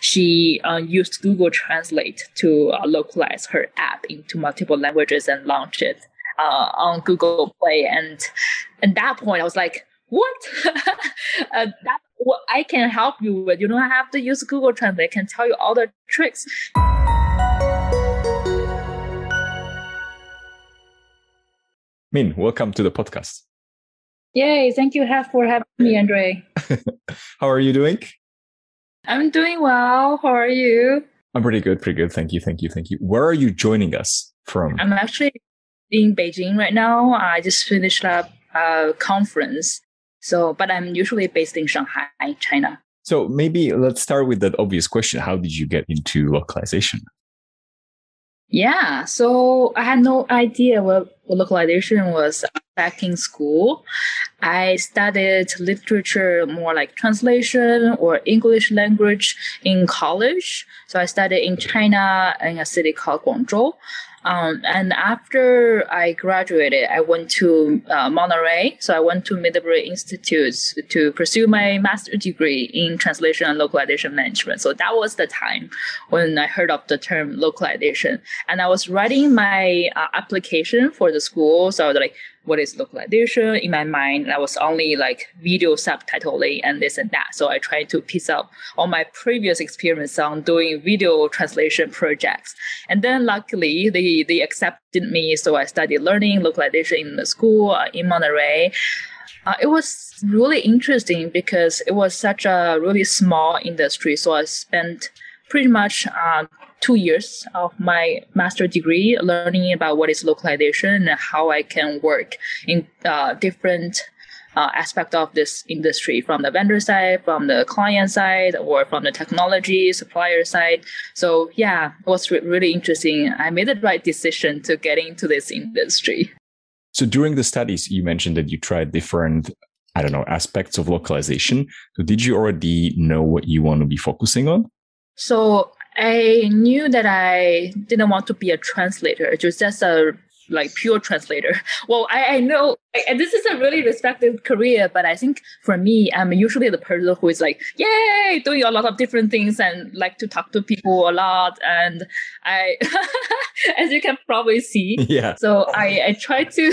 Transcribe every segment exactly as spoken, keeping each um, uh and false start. She uh, used Google Translate to uh, localize her app into multiple languages and launched it uh, on Google Play. And at that point, I was like, what? uh, that's what I can help you with. You don't have to use Google Translate. I can tell you all the tricks. Min, welcome to the podcast. Yay. Thank you for having me, Andre. How are you doing? I'm doing well. How are you? I'm pretty good. Pretty good. Thank you. Thank you. Thank you. Where are you joining us from? I'm actually in Beijing right now. I just finished up a conference. So, but I'm usually based in Shanghai, China. So maybe let's start with that obvious question. How did you get into localization? Yeah, so I had no idea what, what localization was back in school. I studied literature, more like translation or English language in college. So I studied in China in a city called Guangzhou. Um, and after I graduated, I went to uh, Monterey. So I went to Middlebury Institute to pursue my master's degree in translation and localization management. So that was the time when I heard of the term localization. And I was writing my uh, application for the school. So I was like, what is localization? In my mind, I was only like video subtitling and this and that. So I tried to piece out all my previous experience on doing video translation projects. And then luckily, they, they accepted me. So I studied learning localization in the school uh, in Monterey. Uh, it was really interesting because it was such a really small industry. So I spent pretty much uh, two years of my master's degree learning about what is localization and how I can work in uh, different uh, aspects of this industry, from the vendor side, from the client side, or from the technology supplier side. So yeah, it was re- really interesting. I made the right decision to get into this industry. So during the studies, you mentioned that you tried different, I don't know, aspects of localization. So did you already know what you want to be focusing on? So I knew that I didn't want to be a translator, just as a like pure translator. Well, I, I know and this is a really respected career, but I think for me, I'm usually the person who is like, yay, doing a lot of different things and like to talk to people a lot. And I, as you can probably see, yeah. So I, I tried to,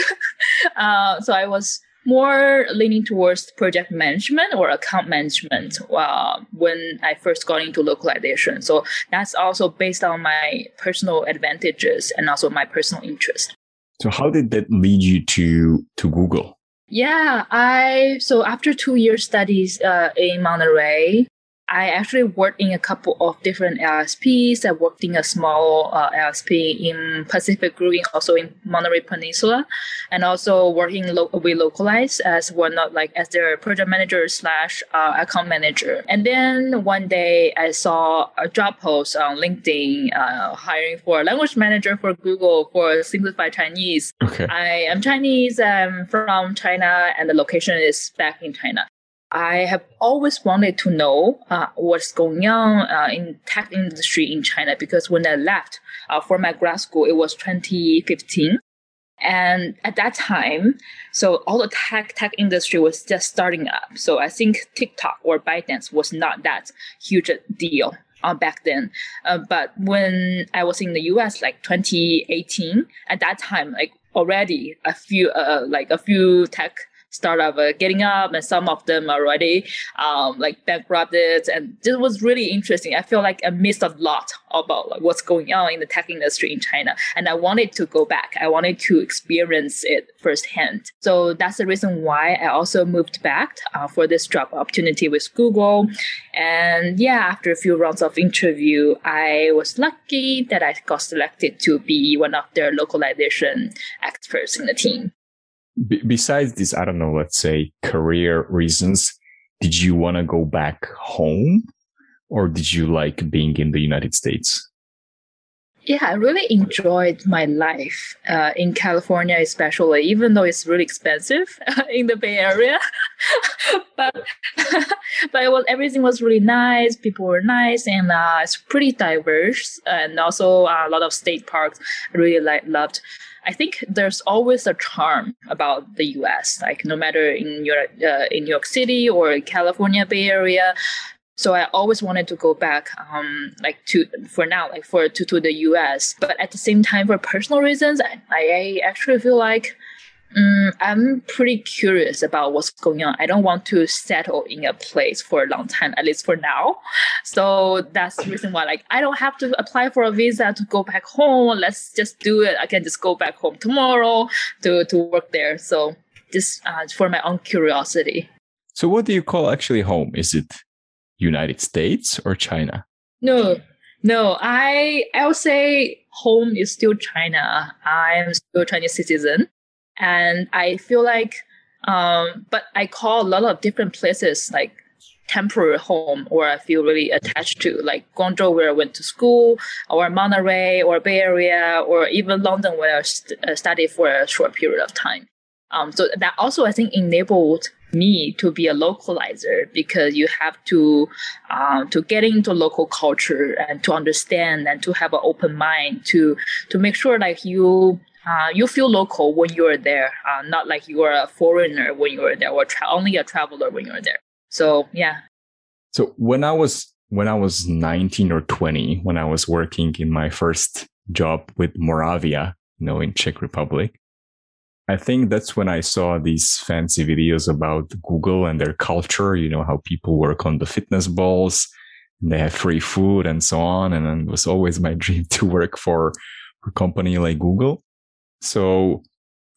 uh, so I was more leaning towards project management or account management uh, when I first got into localization. So that's also based on my personal advantages and also my personal interest. So how did that lead you to, to Google? Yeah, I so after two years studies uh, in Monterey, I actually worked in a couple of different L S Ps. I worked in a small uh, L S P in Pacific Grouping, also in Monterey Peninsula, and also working lo- with Lokalise as well, not like as their project manager slash uh, account manager. And then one day I saw a job post on LinkedIn uh, hiring for a language manager for Google for simplified Chinese. Okay. I am Chinese. I'm from China, and the location is back in China. I have always wanted to know uh, what's going on uh, in tech industry in China, because when I left uh, for my grad school, it was twenty fifteen. And at that time, so all the tech tech industry was just starting up. So I think TikTok or ByteDance was not that huge a deal uh, back then. Uh, but when I was in the U S, like twenty eighteen, at that time, like already a few uh, like a few tech startup uh, getting up, and some of them already um, like bankrupted. And this was really interesting. I feel like I missed a lot about like, what's going on in the tech industry in China. And I wanted to go back. I wanted to experience it firsthand. So that's the reason why I also moved back uh, for this job opportunity with Google. And yeah, after a few rounds of interview, I was lucky that I got selected to be one of their localization experts in the team. Besides this, I don't know, let's say career reasons, did you want to go back home or did you like being in the United States? Yeah, I really enjoyed my life uh, in California, especially, even though it's really expensive in the Bay Area. but but it was, everything was really nice. People were nice, and uh, it's pretty diverse. And also uh, a lot of state parks I really like, loved. I think there's always a charm about the U S, like no matter in your uh, in New York City or California Bay Area, So I always wanted to go back, um, like to for now, like for to, to the U S. But at the same time, for personal reasons, I, I actually feel like um, I'm pretty curious about what's going on. I don't want to settle in a place for a long time, at least for now. So that's the reason why, like, I don't have to apply for a visa to go back home. Let's just do it. I can just go back home tomorrow to to work there. So just uh, for my own curiosity. So what do you call actually home? Is it United States or China? No, no. I I would say home is still China. I'm still a Chinese citizen, and I feel like, um, but I call a lot of different places like temporary home, or I feel really attached to, like Guangzhou where I went to school, or Monterey, or Bay Area, or even London where I st- studied for a short period of time. Um, so that also I think enabled me to be a localizer, because you have to um, to get into local culture and to understand and to have an open mind to to make sure like you uh, you feel local when you're there, uh, not like you are a foreigner when you're there, or tra- only a traveler when you're there. So yeah. So when I was when I was nineteen or twenty, when I was working in my first job with Moravia, you know, in Czech Republic, I think that's when I saw these fancy videos about Google and their culture, you know, how people work on the fitness balls and they have free food and so on. And it was always my dream to work for a company like Google. So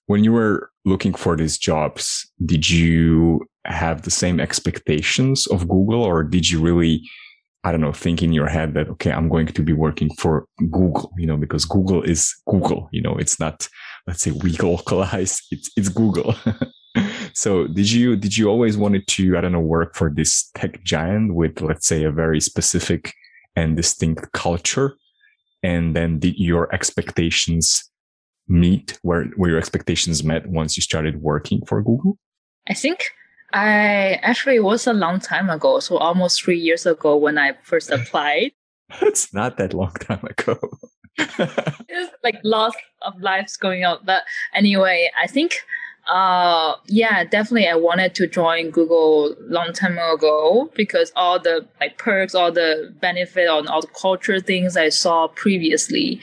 when you were looking for these jobs, did you have the same expectations of Google, or did you really, I don't know, think in your head that, okay, I'm going to be working for Google, you know, because Google is Google, you know, it's not, let's say, we localize, it's it's Google. So did you did you always wanted to, I don't know, work for this tech giant with, let's say, a very specific and distinct culture? And then did your expectations meet, were, were your expectations met once you started working for Google? I think I actually it was a long time ago. So almost three years ago when I first applied. It's not that long time ago. It's like lots of lives going on. But anyway, I think, uh, yeah, definitely I wanted to join Google long time ago, because all the like perks, all the benefit, on all the culture things I saw previously.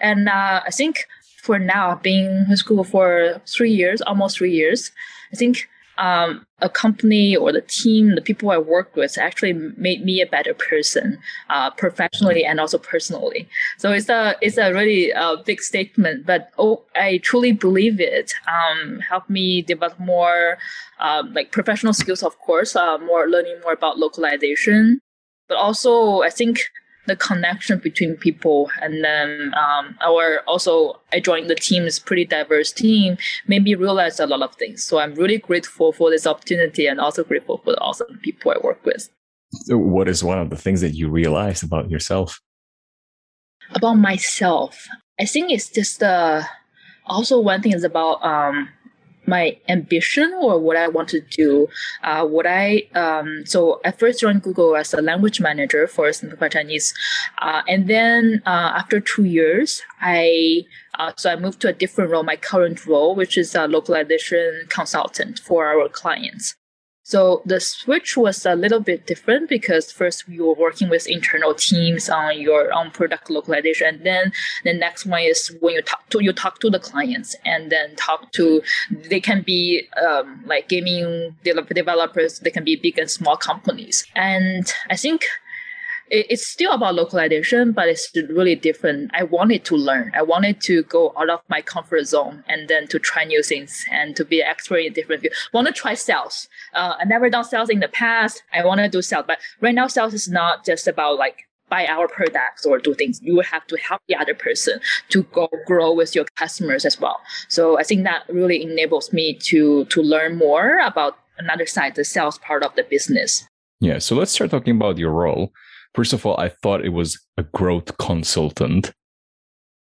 And uh, I think for now, being with Google for three years, almost three years, I think Um, a company or the team, the people I work with actually made me a better person, uh, professionally and also personally. So it's a it's a really uh, big statement, but oh, I truly believe it. Um, helped me develop more um, like professional skills, of course, uh, more learning more about localization, but also I think the connection between people. And then um, our also I joined the team, is pretty diverse team, made me realize a lot of things. So I'm really grateful for this opportunity, and also grateful for the awesome people I work with. So what is one of the things that you realized about yourself? About myself, I think it's just uh, also one thing is about um, my ambition, or what I want to do. Uh, what I um, so I first joined Google as a language manager for Singapore Chinese, uh, and then uh, after two years, I uh, so I moved to a different role, my current role, which is a localization consultant for our clients. So the switch was a little bit different, because first we were working with internal teams on your own product localization, and then the next one is when you talk to you talk to the clients, and then talk to, they can be um, like gaming developers, they can be big and small companies. And I think it's still about localization, but it's really different. I wanted to learn. I wanted to go out of my comfort zone, and then to try new things, and to be an expert in different fields. I want to try sales. Uh, I never done sales in the past. I want to do sales. But right now, sales is not just about like buy our products or do things. You have to help the other person to go grow with your customers as well. So I think that really enables me to to learn more about another side, the sales part of the business. Yeah. So let's start talking about your role. First of all, I thought it was a growth consultant.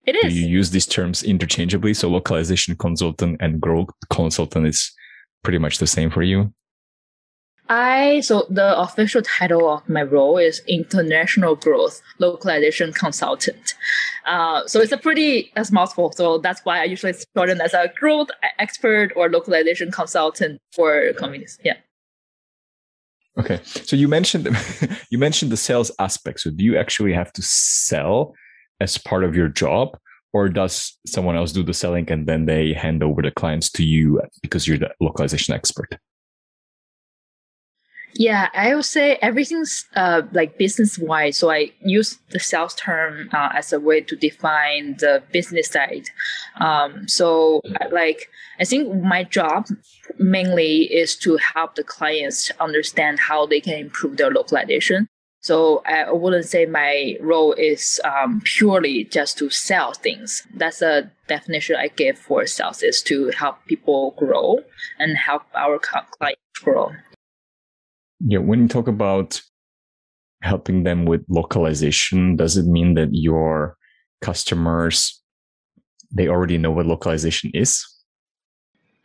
It is. Do you use these terms interchangeably? So localization consultant and growth consultant is pretty much the same for you? I so the official title of my role is International Growth Localization Consultant. Uh, so it's a pretty a mouthful. So that's why I usually shorten as a growth expert or localization consultant for companies. Yeah. Okay. So you mentioned you mentioned the sales aspect. So do you actually have to sell as part of your job, or does someone else do the selling and then they hand over the clients to you because you're the localization expert? Yeah, I would say everything's uh, like business-wise. So I use the sales term uh, as a way to define the business side. Um, so like, I think my job mainly is to help the clients understand how they can improve their localization. So I wouldn't say my role is um, purely just to sell things. That's a definition I give for sales, is to help people grow and help our clients grow. Yeah, when you talk about helping them with localization, does it mean that your customers, they already know what localization is?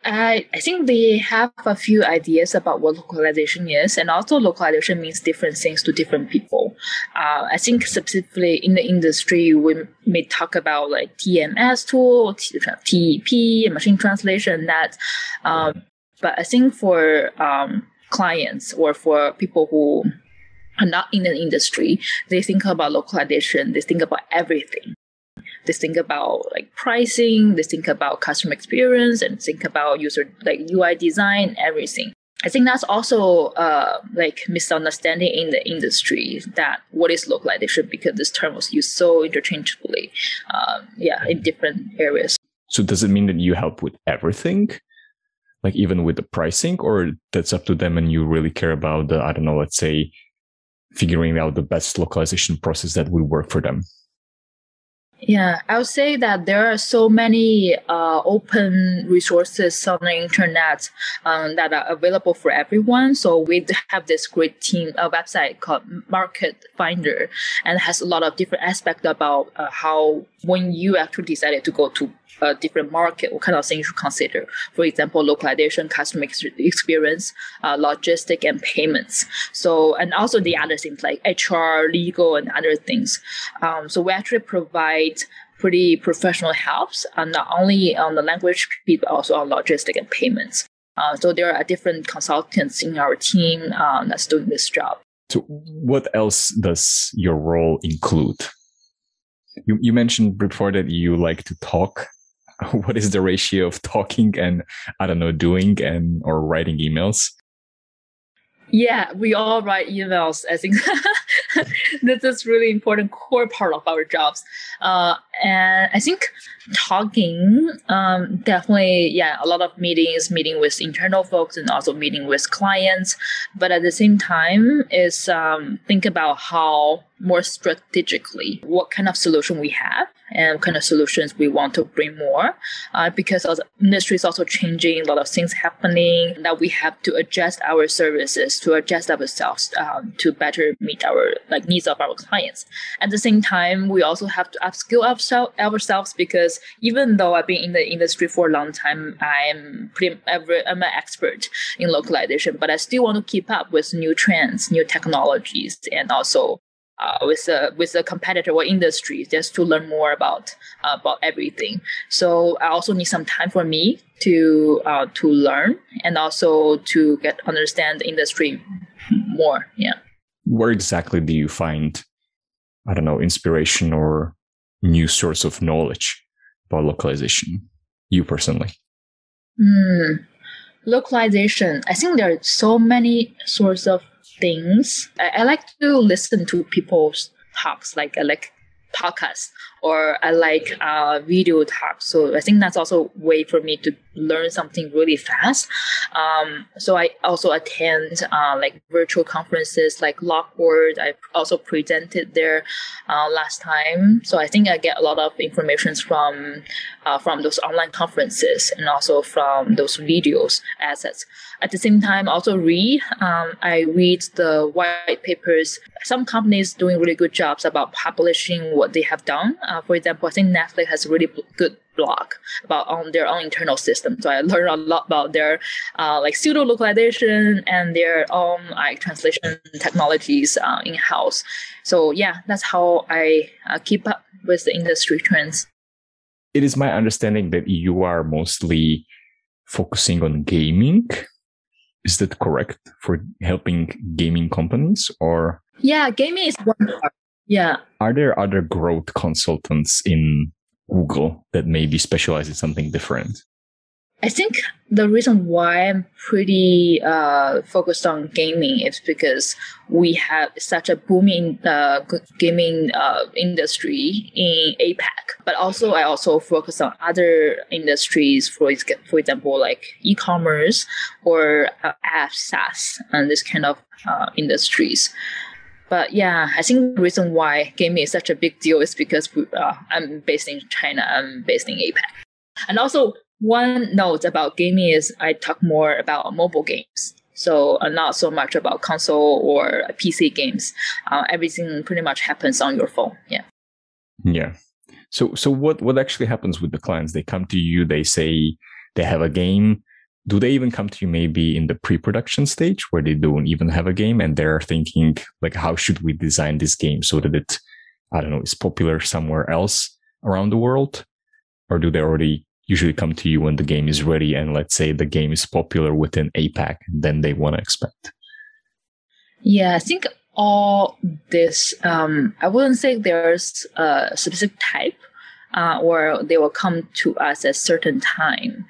I, I think they have a few ideas about what localization is, and also localization means different things to different people. Uh, I think specifically in the industry, we may talk about like T M S tool, T E P, machine translation, that. Um, but I think for um, clients or for people who are not in the industry, they think about localization, they think about everything. They think about like pricing, they think about customer experience, and think about user like U I design, everything. I think that's also uh, like misunderstanding in the industry, that what is localization, because this term was used so interchangeably, um, yeah, in different areas. So does it mean that you help with everything, like even with the pricing, or that's up to them and you really care about the, I don't know, let's say figuring out the best localization process that will work for them? Yeah, I would say that there are so many uh, open resources on the internet um, that are available for everyone. So we have this great team, a website called Market Finder, and has a lot of different aspects about uh, how, when you actually decided to go to a different market, what kind of things you consider. For example, localization, customer experience, uh, logistic, and payments. So, and also the other things like H R, legal, and other things. Um, so we actually provide pretty professional helps, uh, not only on the language, but also on logistic and payments. Uh, so there are different consultants in our team uh, that's doing this job. So what else does your role include? You, you mentioned before that you like to talk. What is the ratio of talking and, I don't know, doing and or writing emails? Yeah, we all write emails. I think this is really important core part of our jobs. Uh, and I think talking, um, definitely, yeah, a lot of meetings, meeting with internal folks and also meeting with clients. But at the same time is um, think about how more strategically, what kind of solution we have and what kind of solutions we want to bring more. Uh, because the industry is also changing, a lot of things happening, that we have to adjust our services, to adjust ourselves um, to better meet our like needs of our clients. At the same time, we also have to upskill ourselves, ourselves because even though I've been in the industry for a long time, I'm pretty, I'm an expert in localization, but I still want to keep up with new trends, new technologies, and also Uh, with a with a competitor or industry, just to learn more about uh, about everything. So I also need some time for me to uh, to learn and also to get understand the industry more. Yeah. Where exactly do you find, I don't know, inspiration or new source of knowledge about localization? You personally. Mm, localization. I think there are so many sources of things. I, I like to listen to people's talks, like I like podcasts or I like uh, video talks. So I think that's also a way for me to learn something really fast. Um, so I also attend uh, like virtual conferences like Lockwood. I also presented there uh, last time. So I think I get a lot of information from uh, from those online conferences and also from those videos assets. At the same time, also read. Um, I read the white papers. Some companies doing really good jobs about publishing what they have done. Uh, for example, I think Netflix has a really b- good blog about on their own internal system. So I learned a lot about their uh, like pseudo localization and their own like translation technologies uh, in house. So yeah, that's how I uh, keep up with the industry trends. It is my understanding that you are mostly focusing on gaming Is that correct for helping gaming companies or? Yeah, gaming is one part. Yeah. Are there other growth consultants in Google that maybe specialize in something different? I think the reason why I'm pretty uh, focused on gaming is because we have such a booming uh, gaming uh, industry in APAC. But also, I also focus on other industries, for for example, like e-commerce or uh, apps, SaaS, and this kind of uh, industries. But yeah, I think the reason why gaming is such a big deal is because we, uh, I'm based in China. I'm based in APAC, and also. One note about gaming is I talk more about mobile games, so not so much about console or P C games. Uh, everything pretty much happens on your phone. Yeah. Yeah. So so what, what actually happens with the clients? They come to you, they say they have a game. Do they even come to you maybe in the pre-production stage where they don't even have a game and they're thinking like, how should we design this game so that it, I don't know, is popular somewhere else around the world? Or do they already usually come to you when the game is ready and let's say the game is popular within APAC, then they want to expect? Yeah, I think all this, um, I wouldn't say there's a specific type uh, or they will come to us at a certain time.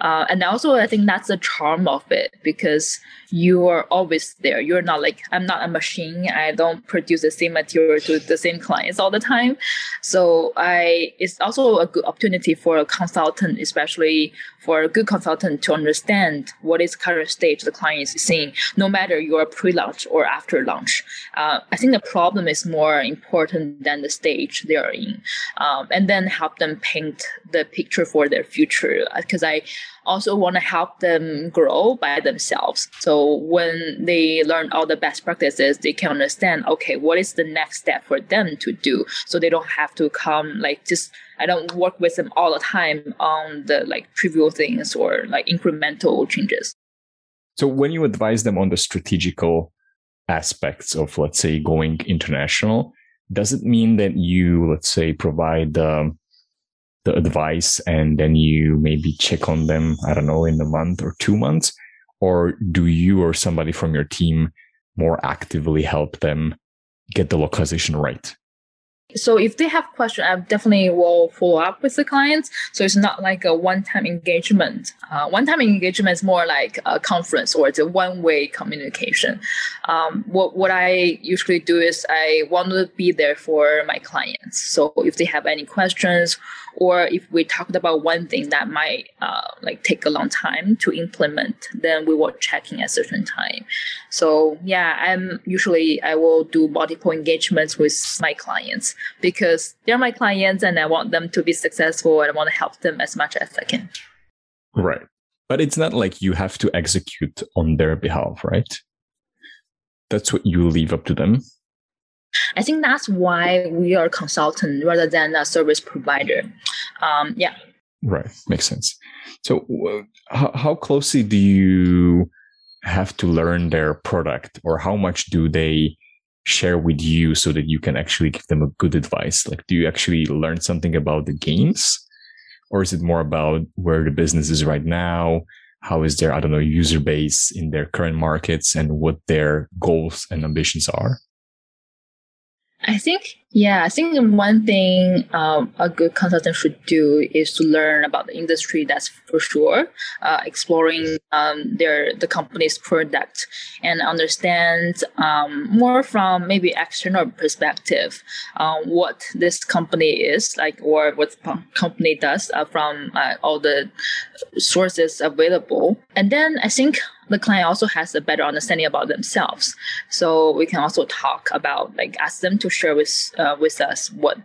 Uh, and also, I think that's the charm of it because you are always there. You're not like, I'm not a machine. I don't produce the same material to the same clients all the time. So I, it's also a good opportunity for a consultant, especially for a good consultant, to understand what is current stage the client is seeing, no matter you're pre-launch or after launch. Uh, I think the problem is more important than the stage they are in, um, and then help them paint the picture for their future. Because I also want to help them grow by themselves. So when they learn all the best practices, they can understand, okay, what is the next step for them to do? So they don't have to come like just, I don't work with them all the time on the like trivial things or like incremental changes. So when you advise them on the strategical aspects of, let's say, going international, does it mean that you, let's say, provide um, the advice and then you maybe check on them, I don't know, in a month or two months? Or do you or somebody from your team more actively help them get the localization right? So if they have questions, I definitely will follow up with the clients. So it's not like a one-time engagement. Uh, one-time engagement is more like a conference or it's a one-way communication. Um, what, what I usually do is I want to be there for my clients. So if they have any questions or if we talked about one thing that might uh, like take a long time to implement, then we will check in at a certain time. So yeah, I'm usually, I will do multiple engagements with my clients because they're my clients and I want them to be successful and I want to help them as much as I can. Right. But it's not like you have to execute on their behalf, right? That's what you leave up to them. I think that's why we are a consultant rather than a service provider. Um, yeah. Right. Makes sense. So uh, how, how closely do you have to learn their product or how much do they share with you so that you can actually give them a good advice? Like, do you actually learn something about the games or is it more about where the business is right now? How is their, I don't know, user base in their current markets and what their goals and ambitions are? I think, yeah, I think one thing um, a good consultant should do is to learn about the industry, that's for sure, uh, exploring um, their the company's product and understand um, more from maybe external perspective uh, what this company is like or what the company does uh, from uh, all the sources available. And then I think the client also has a better understanding about themselves. So we can also talk about, like, ask them to share with uh, with us what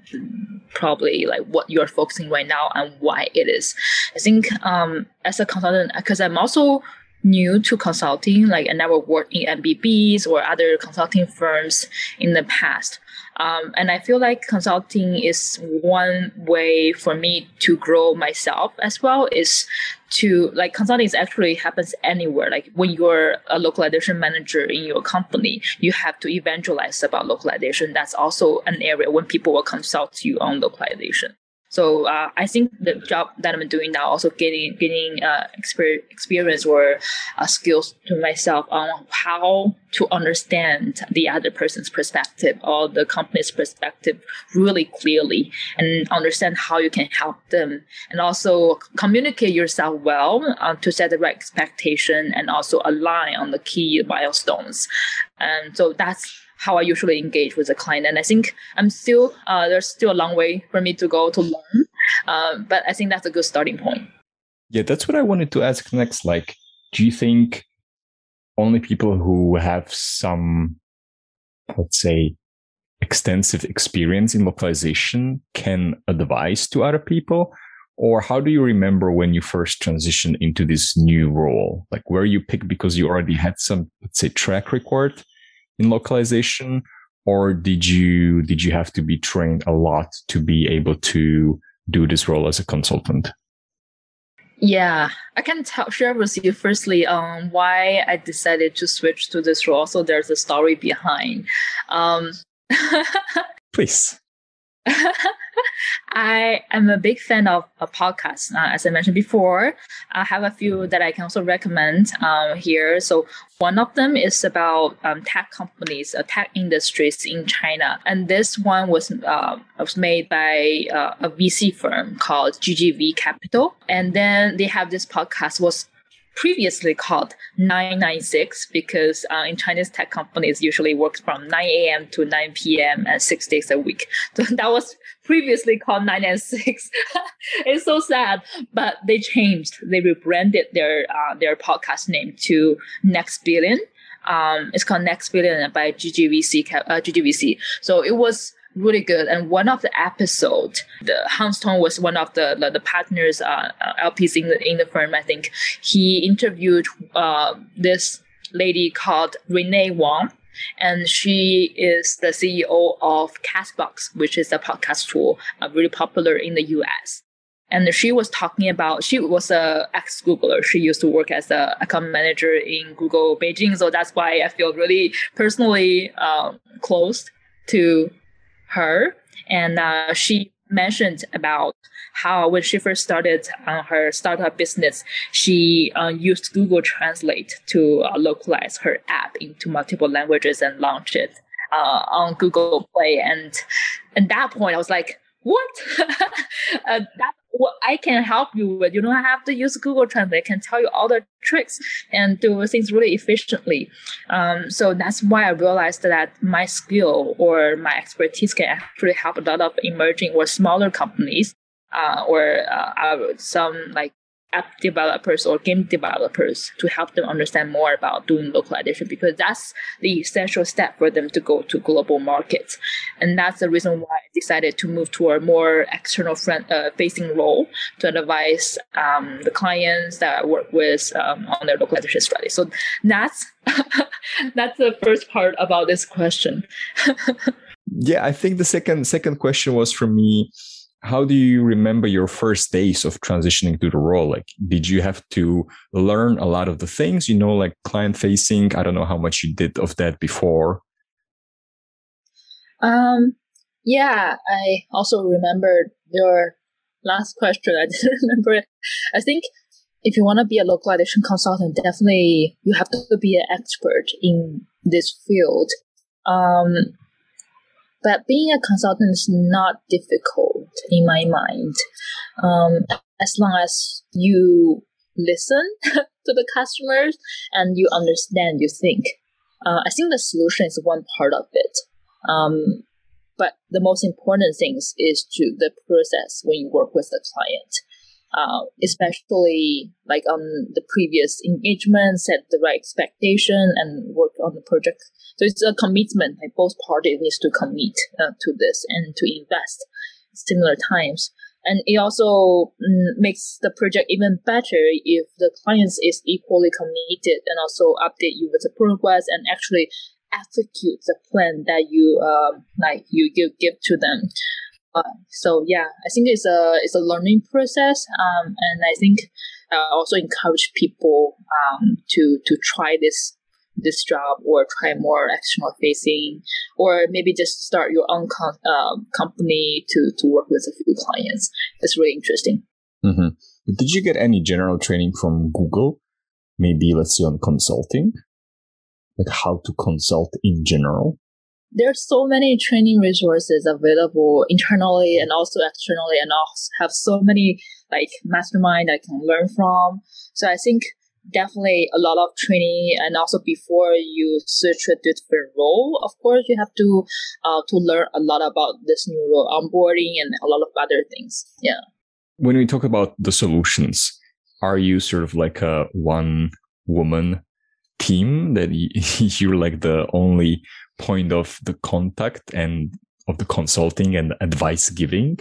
probably like what you're focusing right now and why it is. I think um, as a consultant, because I'm also new to consulting, like I never worked in M B Bs or other consulting firms in the past. Um, and I feel like consulting is one way for me to grow myself as well is to like consulting is actually happens anywhere. Like when you're a localization manager in your company, you have to evangelize about localization. That's also an area when people will consult you on localization. So uh, I think the job that I'm doing now also getting getting uh, exper- experience or uh, skills to myself on how to understand the other person's perspective or the company's perspective really clearly, and understand how you can help them, and also communicate yourself well uh, to set the right expectation and also align on the key milestones. And so that's how I usually engage with a client. And I think I'm still, uh, there's still a long way for me to go to learn. Uh, but I think that's a good starting point. Yeah, that's what I wanted to ask next. Like, do you think only people who have some, let's say, extensive experience in localization can advise to other people? Or how do you remember when you first transitioned into this new role? Like, were you picked because you already had some, let's say, track record in localization, or did you did you have to be trained a lot to be able to do this role as a consultant? Yeah, I can tell, share with you firstly um, why I decided to switch to this role. So there's a story behind. Um, Please. I am a big fan of a podcast. Uh, as I mentioned before, I have a few that I can also recommend um, here. So one of them is about um, tech companies, uh, tech industries in China. And this one was uh, was made by uh, a V C firm called G G V Capital. And then they have this podcast was previously called nine nine six, because uh, in Chinese tech companies usually works from nine a.m. to nine p.m. and six days a week. So that was previously called nine nine six. It's so sad, but they changed. They rebranded their uh, their podcast name to Next Billion. Um, it's called Next Billion by G G V C. Uh, G G V C. So it was really good. And one of the episodes, the Hans Tong was one of the the, the partners, uh, L Ps in the in the firm. I think he interviewed uh, this lady called Renee Wang, and she is the C E O of Castbox, which is a podcast tool, uh, really popular in the U S. And she was talking about, she was a ex-Googler. She used to work as a account manager in Google Beijing. So that's why I feel really personally uh, close to her. And uh, she mentioned about how when she first started on her startup business, she uh, used Google Translate to uh, localize her app into multiple languages and launch it uh, on Google Play. And at that point, I was like, what? uh, that's what I can help you with. You don't have to use Google Translate. I can tell you all the tricks and do things really efficiently. Um, so that's why I realized that my skill or my expertise can actually help a lot of emerging or smaller companies uh, or uh, some like app developers or game developers to help them understand more about doing localization, because that's the essential step for them to go to global markets. And that's the reason why I decided to move to a more external front, uh, facing role to advise um, the clients that I work with um, on their localization strategy. So that's, that's the first part about this question. Yeah, I think the second second question was for me, how do you remember your first days of transitioning to the role? Like, did you have to learn a lot of the things, you know, like client facing? I don't know how much you did of that before. Um, yeah, I also remembered your last question. I didn't remember it. I think if you want to be a localization consultant, definitely you have to be an expert in this field. Um, But being a consultant is not difficult in my mind, um, as long as you listen to the customers and you understand, you think. Uh, I think the solution is one part of it. Um, but the most important things is to the process when you work with the client, uh, especially like on the previous engagement, set the right expectation and work on the project. So it's a commitment. Like both parties needs to commit uh, to this and to invest similar times. And it also mm, makes the project even better if the client is equally committed and also update you with the progress and actually execute the plan that you uh, like you give give to them. Uh, so yeah, I think it's a it's a learning process. Um, and I think I also encourage people um to to try this this job or try more external facing, or maybe just start your own com- uh, company to, to work with a few clients. It's really interesting. Mm-hmm. Did you get any general training from Google? Maybe let's say on consulting, like how to consult in general? There are so many training resources available internally and also externally, and also have so many like mastermind I can learn from. So I think definitely a lot of training, and also before you search a different role, of course you have to uh, to learn a lot about this new role, onboarding, and a lot of other things. Yeah. When we talk about the solutions, are you sort of like a one woman team that you're like the only point of the contact and of the consulting and advice giving?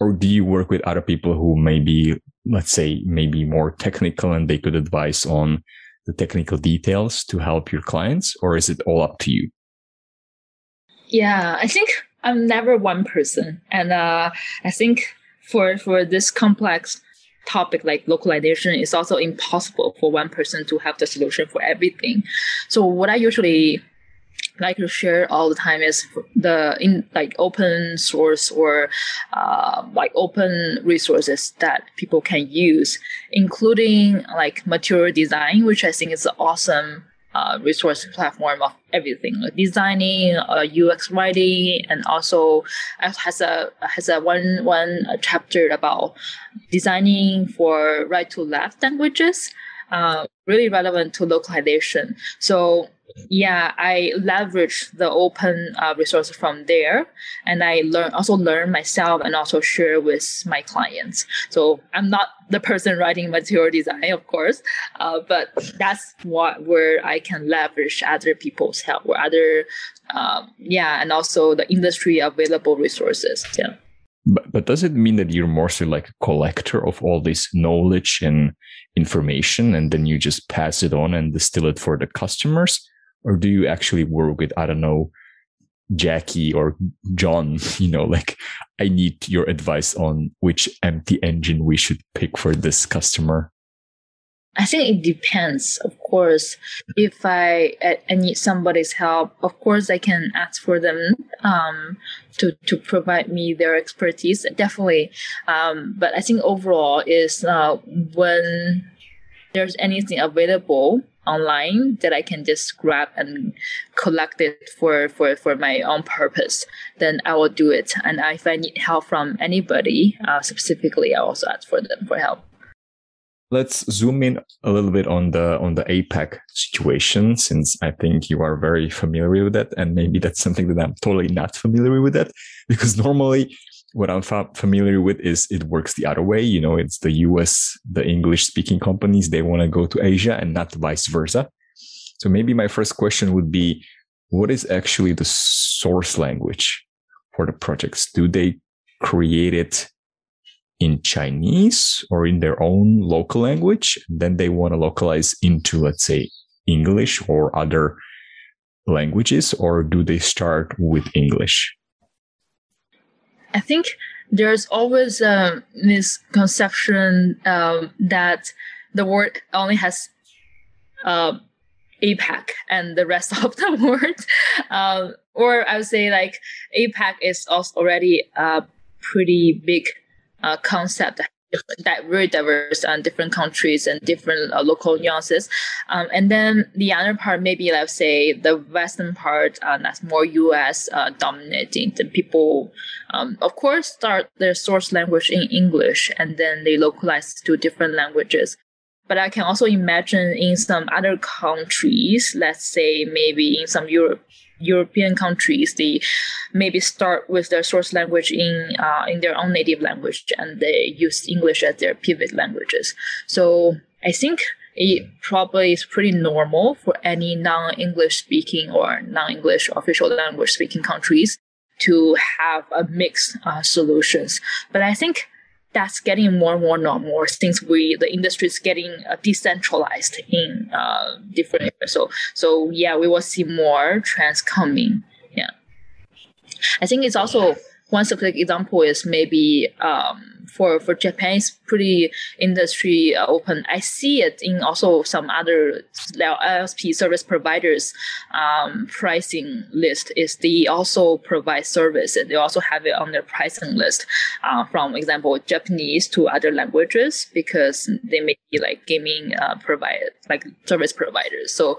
Or do you work with other people who maybe, let's say, maybe more technical and they could advise on the technical details to help your clients? Or is it all up to you? Yeah, I think I'm never one person. And uh, I think for for this complex topic like localization, is also impossible for one person to have the solution for everything. So what I usually like to share all the time is the in like open source or uh, like open resources that people can use, including like Material Design, which I think is an awesome uh, resource platform of everything, like designing, uh, U X writing, and also has a has a one one chapter about designing for right to left languages, uh, really relevant to localization. So yeah, I leverage the open uh, resources from there, and I learn also learn myself and also share with my clients. So I'm not the person writing Material Design, of course, uh, but that's what where I can leverage other people's help or other, um, yeah, and also the industry available resources. Yeah. But but does it mean that you're mostly like a collector of all this knowledge and information, and then you just pass it on and distill it for the customers? Or do you actually work with, I don't know, Jackie or John, you know, like, I need your advice on which empty engine we should pick for this customer? I think it depends, of course. If I, I need somebody's help, of course, I can ask for them um, to, to provide me their expertise, definitely. Um, but I think overall is uh, when there's anything available online that I can just grab and collect it for, for, for my own purpose, then I will do it. And if I need help from anybody, uh, specifically, I also ask for them for help. Let's zoom in a little bit on the on the APAC situation, since I think you are very familiar with that. And maybe that's something that I'm totally not familiar with that, because normally what I'm fa- familiar with is it works the other way. You know, it's the U S, the English-speaking companies, they want to go to Asia and not vice versa. So maybe my first question would be, what is actually the source language for the projects? Do they create it in Chinese or in their own local language, then they want to localize into, let's say, English or other languages, or do they start with English? I think there's always a misconception um, that the word only has uh, APAC and the rest of the world. Um, or I would say like APAC is also already a pretty big Uh, concept that very diverse on different countries and different uh, local nuances. Um, and then the other part, maybe let's say the Western part, uh, that's more U S uh, dominating. The people, um, of course, start their source language in English, and then they localize to different languages. But I can also imagine in some other countries, let's say maybe in some Europe, European countries, they maybe start with their source language in uh, in their own native language, and they use English as their pivot languages. So I think it probably is pretty normal for any non-English speaking or non-English official language speaking countries to have a mixed uh, solutions. But I think that's getting more and more normal since we the industry is getting uh, decentralized in uh, different areas. So, so yeah, we will see more trends coming. Yeah, I think it's also one specific example is maybe um, for, for Japan is pretty industry open. I see it in also some other L S P service providers um, pricing list is they also provide service and they also have it on their pricing list uh, from example Japanese to other languages because they may be like gaming uh, provide like service providers. So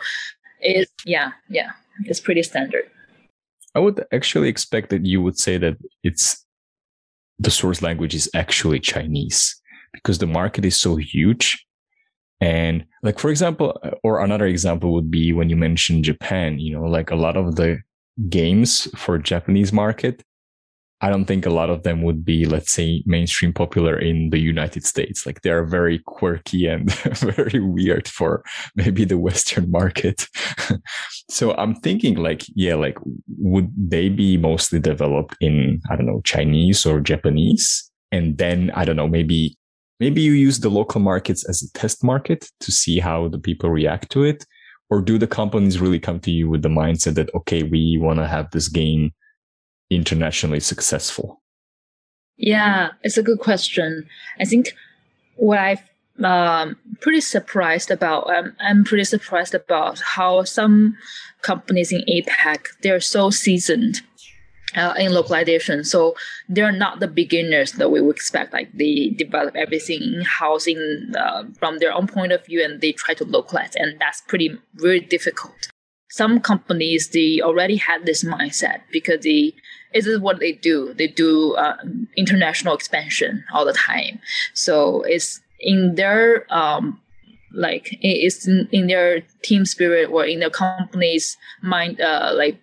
it's yeah, yeah, it's pretty standard. I would actually expect that you would say that it's the source language is actually Chinese because the market is so huge. And like, for example, or another example would be when you mentioned Japan, you know, like a lot of the games for Japanese market, I don't think a lot of them would be, let's say, mainstream popular in the United States. Like they are very quirky and very weird for maybe the Western market. So I'm thinking like, yeah, like would they be mostly developed in, I don't know, Chinese or Japanese? And then, I don't know, maybe, maybe you use the local markets as a test market to see how the people react to it. Or do the companies really come to you with the mindset that, okay, we want to have this game internationally successful? Yeah, it's a good question. I think what I've um, pretty surprised about, um, I'm pretty surprised about how some companies in APAC, they're so seasoned uh, in localization. So they're not the beginners that we would expect. Like they develop everything in-house in, uh, from their own point of view and they try to localize. And that's pretty, very difficult. Some companies, they already had this mindset because they, this is what they do. They do uh, international expansion all the time. So it's in their, um, like, it's in, in their team spirit or in their company's mind, uh, like,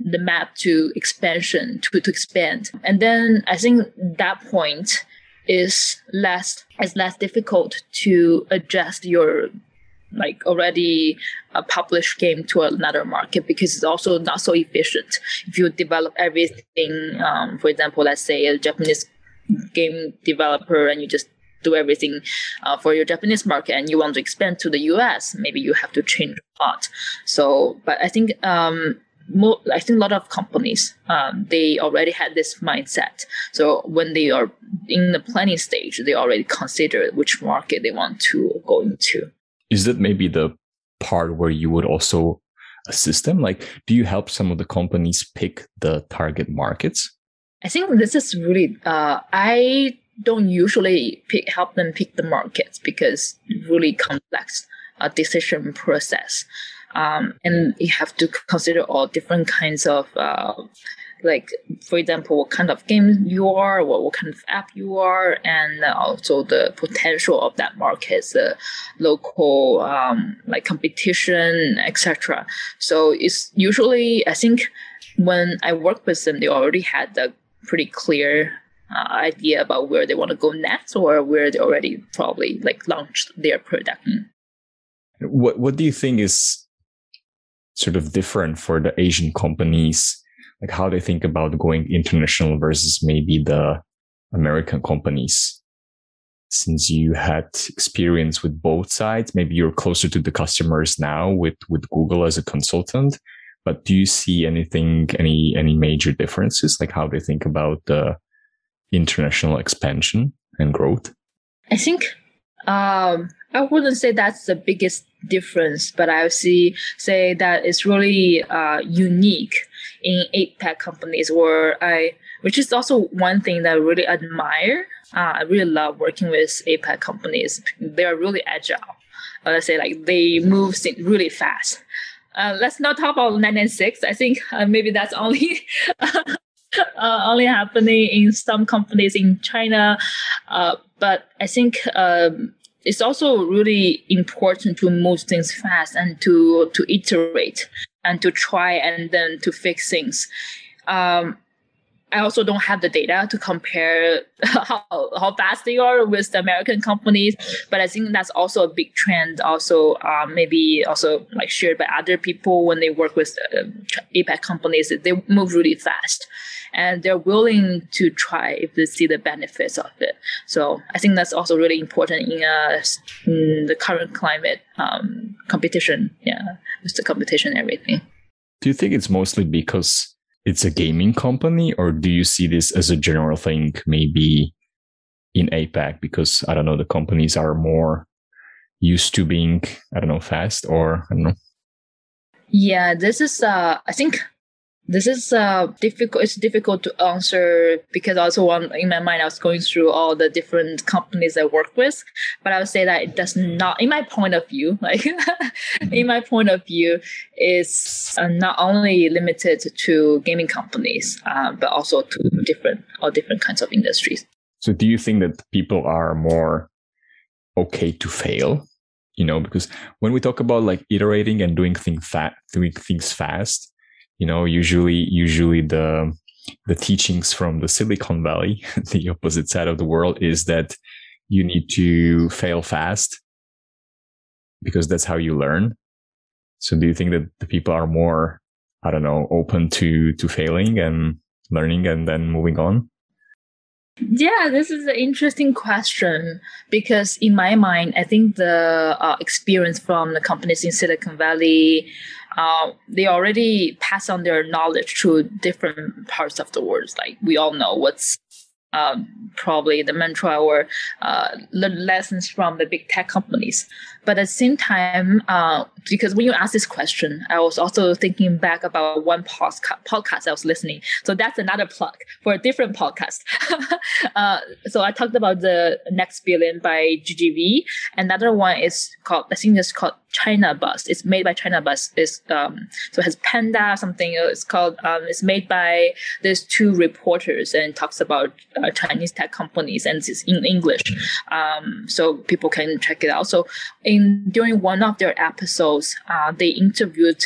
the map to expansion, to, to expand. And then I think that point is less, is less difficult to adjust your like already a published game to another market because it's also not so efficient. If you develop everything, um, for example, let's say a Japanese game developer and you just do everything uh, for your Japanese market and you want to expand to the U S, maybe you have to change a lot. So, but I think um, mo- I think a lot of companies, um, they already had this mindset. So when they are in the planning stage, they already consider which market they want to go into. Is that maybe the part where you would also assist them? Like, do you help some of the companies pick the target markets? I think this is really, uh, I don't usually pick, help them pick the markets because it's really complex uh, decision process. Um, and you have to consider all different kinds of, uh, like, for example, what kind of game you are, what, what kind of app you are, and also the potential of that market, the local um, like competition, et cetera. So it's usually, I think, when I work with them, they already had a pretty clear uh, idea about where they want to go next or where they already probably like launched their product. What What do you think is sort of different for the Asian companies? Like how they think about going international versus maybe the American companies? Since you had experience with both sides, maybe you're closer to the customers now with, with Google as a consultant, but do you see anything, any, any major differences, like how they think about the international expansion and growth? I think, um, I wouldn't say that's the biggest difference, but I would see, say that it's really uh, unique in APAC companies, where I, which is also one thing that I really admire. Uh, I really love working with APAC companies. They are really agile. Let's say like they move really fast. Uh, let's not talk about nine nine six. I think uh, maybe that's only uh, only happening in some companies in China. Uh, but I think. Um, It's also really important to move things fast and to, to iterate and to try and then to fix things. Um, I also don't have the data to compare how, how fast they are with the American companies, but I think that's also a big trend also uh, maybe also like shared by other people when they work with uh, APAC companies. They move really fast and they're willing to try if they see the benefits of it. So I think that's also really important in, uh, in the current climate um, competition, yeah, with the competition and everything. Do you think it's mostly because it's a gaming company, or do you see this as a general thing? Maybe in A PAC because, I don't know, the companies are more used to being, I don't know, fast or I don't know. Yeah, this is, uh, I think this is uh, difficult. It's difficult to answer because also one, in my mind, I was going through all the different companies I work with, but I would say that it does not, in my point of view, like mm-hmm. in my point of view, it's uh, not only limited to gaming companies, uh, but also to mm-hmm. different all different kinds of industries. So do you think that people are more okay to fail? You know, because when we talk about like iterating and doing things fast, doing things fast, you know, usually, usually the the teachings from the Silicon Valley, the opposite side of the world, is that you need to fail fast because that's how you learn. So, do you think that the people are more, I don't know, open to to failing and learning and then moving on? Yeah, this is an interesting question because in my mind, I think the uh, experience from the companies in Silicon Valley, uh, they already pass on their knowledge to different parts of the world. Like we all know what's um, probably the mantra or uh, lessons from the big tech companies. But at the same time, uh, because when you ask this question, I was also thinking back about one podcast I was listening. So that's another plug for a different podcast. uh, so I talked about the Next Billion by G G V. Another one is called, I think it's called China Bus. It's made by China Bus. It's, um, so it has Panda something. It's called, um, it's made by these two reporters and talks about uh, Chinese tech companies, and it's in English. Um, so people can check it out. So In, during one of their episodes, uh, they interviewed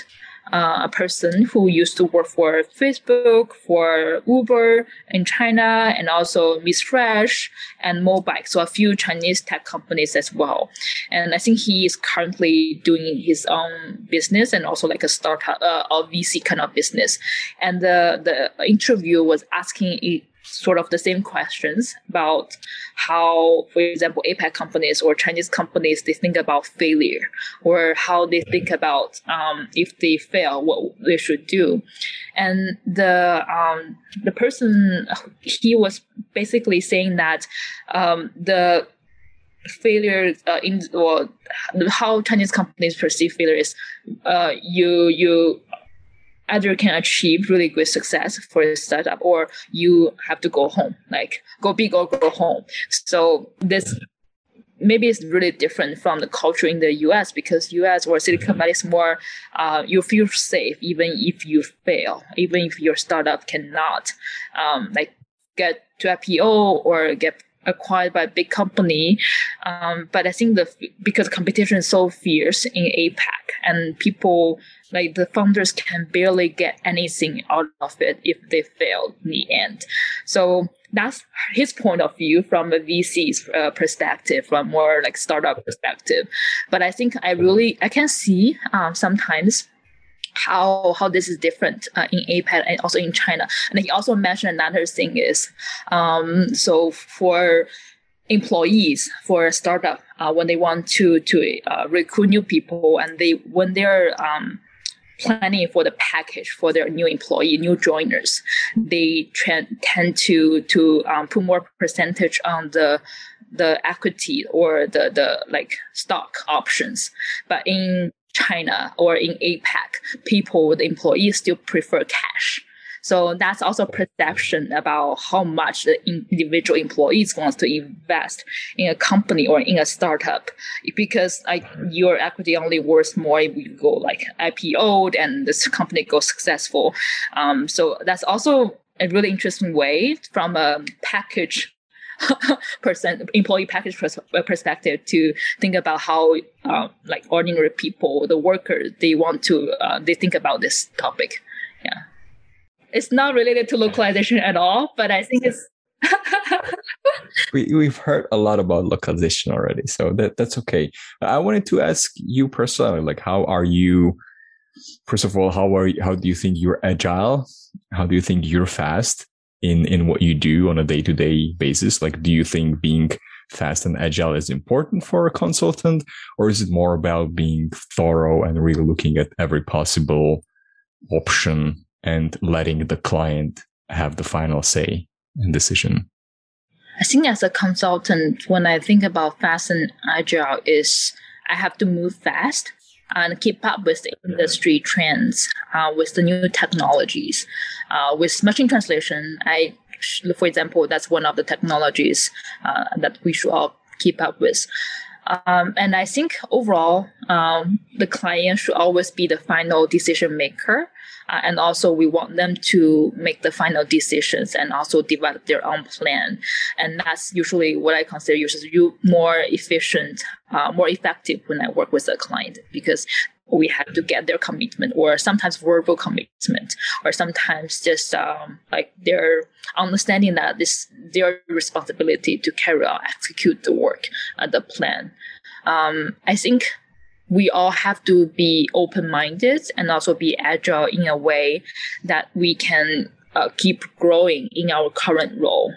uh, a person who used to work for Facebook, for Uber in China, and also Miss Fresh and Mobike. So a few Chinese tech companies as well. And I think he is currently doing his own business and also like a startup uh, or V C kind of business. And the, the interview was asking it, sort of the same questions about how, for example, A PAC companies or Chinese companies, they think about failure or how they think about um, if they fail, what they should do. And the um, the person, he was basically saying that um, the failure uh, in or how Chinese companies perceive failure is uh, you you. either can achieve really good success for a startup, or you have to go home, like go big or go home. So this maybe is really different from the culture in the U S because U S or Silicon Valley is more, uh, you feel safe even if you fail, even if your startup cannot um, like get to I P O or get acquired by a big company. Um, but I think the because competition is so fierce in A PAC and people, like the founders can barely get anything out of it if they fail in the end. So that's his point of view from a V C's uh, perspective, from more like startup perspective. But I think I really, I can see um, sometimes how how this is different uh, in A PAC and also in China. And he also mentioned another thing is, um, so for employees for a startup, uh, when they want to, to uh, recruit new people and they when they're um, planning for the package for their new employee, new joiners, they tra- tend to to um, put more percentage on the the equity or the, the like stock options. But in China or in A PAC, people, the employees still prefer cash. So that's also perception about how much the individual employees wants to invest in a company or in a startup, because like your equity only worth more if you go like I P O'd and this company goes successful. Um, so that's also a really interesting way from a package percent employee package pers- perspective to think about how uh, like ordinary people, the workers, they want to uh, they think about this topic. Yeah. It's not related to localization at all, but I think it's... we, we've heard a lot about localization already, so that, that's okay. I wanted to ask you personally, like, how are you, first of all, how are you, how do you think you're agile? How do you think you're fast in, in what you do on a day-to-day basis? Like, do you think being fast and agile is important for a consultant, or is it more about being thorough and really looking at every possible option and letting the client have the final say and decision? I think as a consultant, when I think about fast and agile is I have to move fast and keep up with the industry trends, uh, with the new technologies. Uh, with machine translation, I, for example, that's one of the technologies uh, that we should all keep up with. Um, and I think overall, um, the client should always be the final decision maker. Uh, and also we want them to make the final decisions and also develop their own plan. And that's usually what I consider users more efficient, uh, more effective when I work with a client, because we have to get their commitment, or sometimes verbal commitment, or sometimes just um, like their understanding that this their responsibility to carry out, execute the work, uh, the plan. Um, I think we all have to be open-minded and also be agile in a way that we can uh, keep growing in our current role.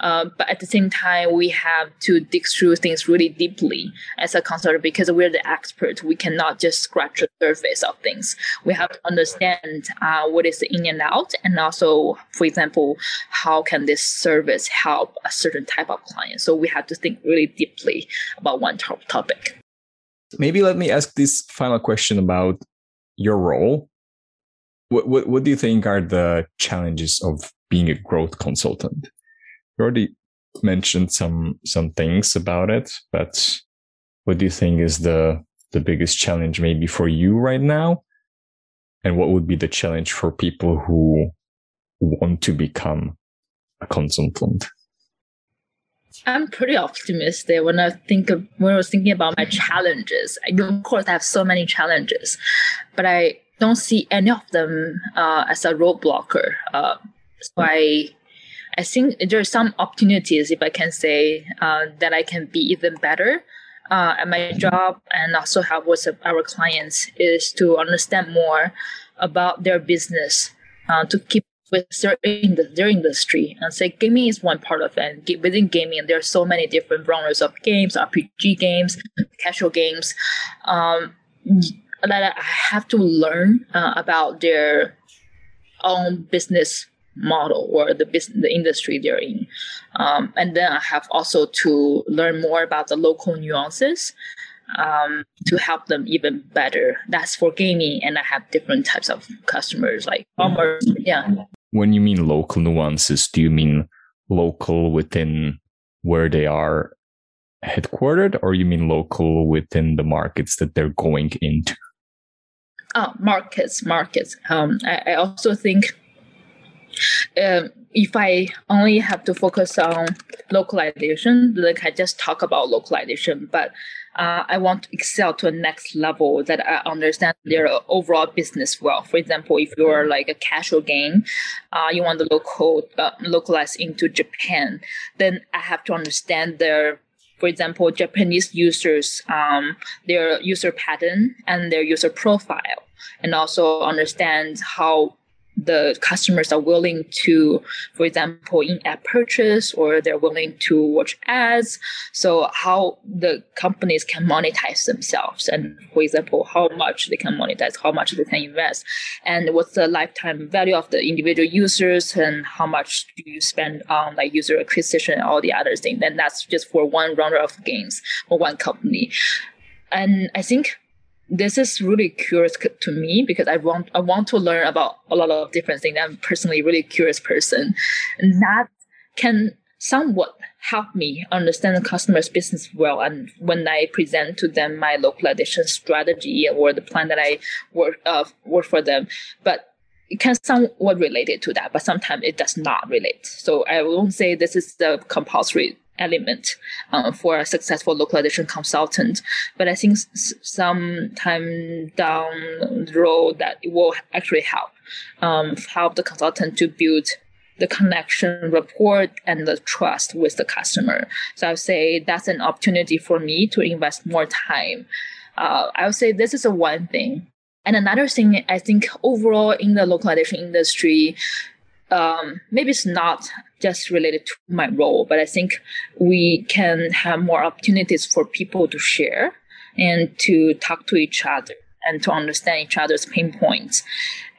Uh, but at the same time, we have to dig through things really deeply as a consultant, because we're the expert. We cannot just scratch the surface of things. We have to understand uh, what is the in and out, and also, for example, how can this service help a certain type of client? So we have to think really deeply about one top topic. Maybe let me ask this final question about your role. What, what, what do you think are the challenges of being a growth consultant? You already mentioned some some things about it, but what do you think is the the biggest challenge maybe for you right now? And what would be the challenge for people who want to become a consultant? I'm pretty optimistic when I think of, when I was thinking about my challenges. I do, of course, I have so many challenges, but I don't see any of them uh, as a roadblocker. Uh, so I. I think there are some opportunities, if I can say, uh, that I can be even better uh, at my job, and also help with our clients is to understand more about their business, uh, to keep with their, in the, their industry. And say gaming is one part of it. And within gaming, there are so many different genres of games, R P G games, casual games, um, that I have to learn uh, about their own business model or the business, the industry they're in. Um, and then I have also to learn more about the local nuances um, to help them even better. That's for gaming, and I have different types of customers, like commerce. Yeah. When you mean local nuances, do you mean local within where they are headquartered, or you mean local within the markets that they're going into? Oh, markets, markets. Um, I, I also think Um, if I only have to focus on localization, like I just talk about localization, but uh, I want to excel to a next level that I understand their overall business well. For example, if you're like a casual game, uh, you want to local, uh, localize into Japan, then I have to understand their, for example, Japanese users, um, their user pattern and their user profile, and also understand how the customers are willing to, for example, in-app purchase, or they're willing to watch ads. So how the companies can monetize themselves, and for example, how much they can monetize, how much they can invest, and what's the lifetime value of the individual users, and how much do you spend on like user acquisition and all the other things. And that's just for one round of games or one company. And I think this is really curious to me, because I want I want to learn about a lot of different things. I'm personally a really curious person, and that can somewhat help me understand the customer's business well. And when I present to them my localization strategy or the plan that I work uh, work for them, but it can somewhat relate it to that. But sometimes it does not relate. So I won't say this is the compulsory element uh, for a successful localization consultant, but I think s- sometime down the road that it will actually help um, help the consultant to build the connection, rapport, and the trust with the customer. So I would say that's an opportunity for me to invest more time. Uh, I would say this is a one thing, and another thing I think overall in the localization industry. Um, maybe it's not just related to my role, but I think we can have more opportunities for people to share and to talk to each other and to understand each other's pain points.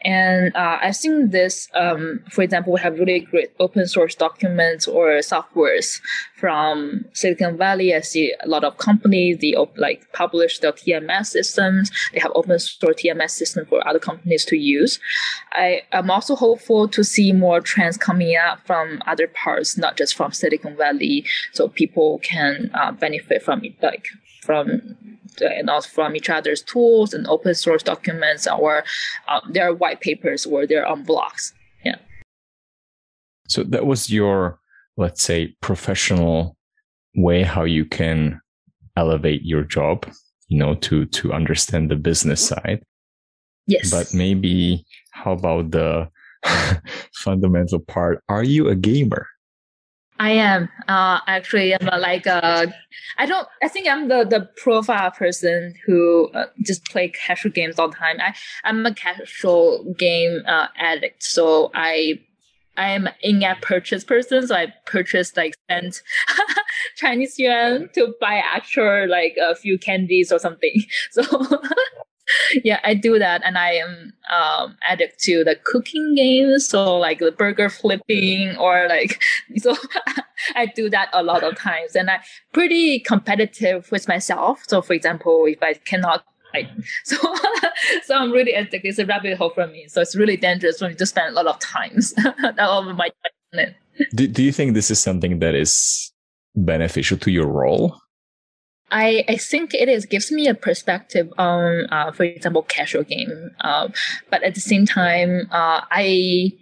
And uh, I've seen this, um, for example, we have really great open source documents or softwares from Silicon Valley. I see a lot of companies, they op- like publish their T M S systems. They have open source T M S system for other companies to use. I am also hopeful to see more trends coming out from other parts, not just from Silicon Valley, so people can uh, benefit from it, like from and also from each other's tools and open source documents, or uh, their white papers, or their own blogs. Yeah. So that was your, let's say, professional way how you can elevate your job, you know, to to understand the business side. Yes. But maybe how about the fundamental part? Are you a gamer? I am. Uh, actually, I'm like a, I don't. I think I'm the, the profile person who uh, just play casual games all the time. I I'm a casual game uh, addict, so I I am an in-app purchase person. So I purchased like spent Chinese yuan to buy actual like a few candies or something. So. Yeah, I do that, and I am um, addict to the cooking games, so like the burger flipping or like, so I do that a lot of times, and I'm pretty competitive with myself. So for example, if I cannot, I, so so I'm really addicted. It's a rabbit hole for me, so it's really dangerous when you just spend a lot of times over my time. Do Do you think this is something that is beneficial to your role? I, I think it is gives me a perspective on, uh, for example, casual game. Uh, but at the same time, uh, I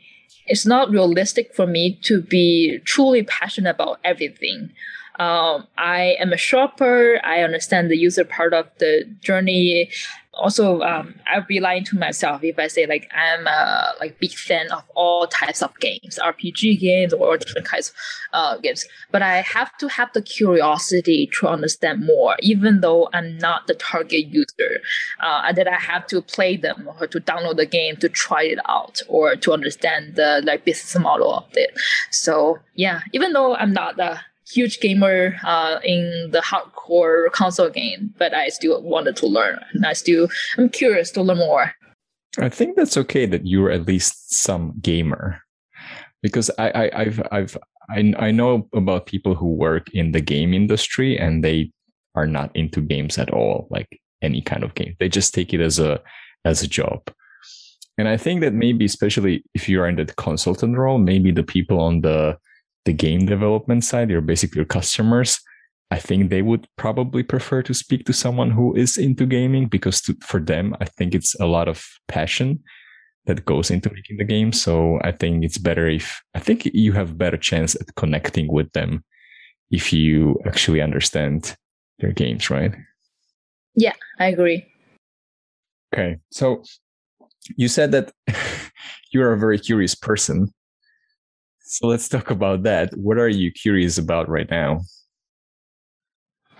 it's not realistic for me to be truly passionate about everything. Um, I am a shopper. I understand the user part of the journey. Also, um, I'll be lying to myself if I say like I'm a like big fan of all types of games, R P G games or different kinds of uh, games. But I have to have the curiosity to understand more, even though I'm not the target user. Uh, that I have to play them or to download the game to try it out or to understand the like business model of it. So yeah, even though I'm not the huge gamer uh, in the hardcore console game, but I still wanted to learn, and I still I'm curious to learn more. I think that's okay that you're at least some gamer, because I, I I've I've I, I know about people who work in the game industry and they are not into games at all, like any kind of game. They just take it as a as a job. And I think that maybe, especially if you are in the consultant role, maybe the people on the the game development side, you're basically your customers, I think they would probably prefer to speak to someone who is into gaming, because to, for them, I think it's a lot of passion that goes into making the game. So I think it's better if, I think you have better chance at connecting with them if you actually understand their games, right? Yeah, I agree. Okay. So you said that you're a very curious person. So let's talk about that. What are you curious about right now?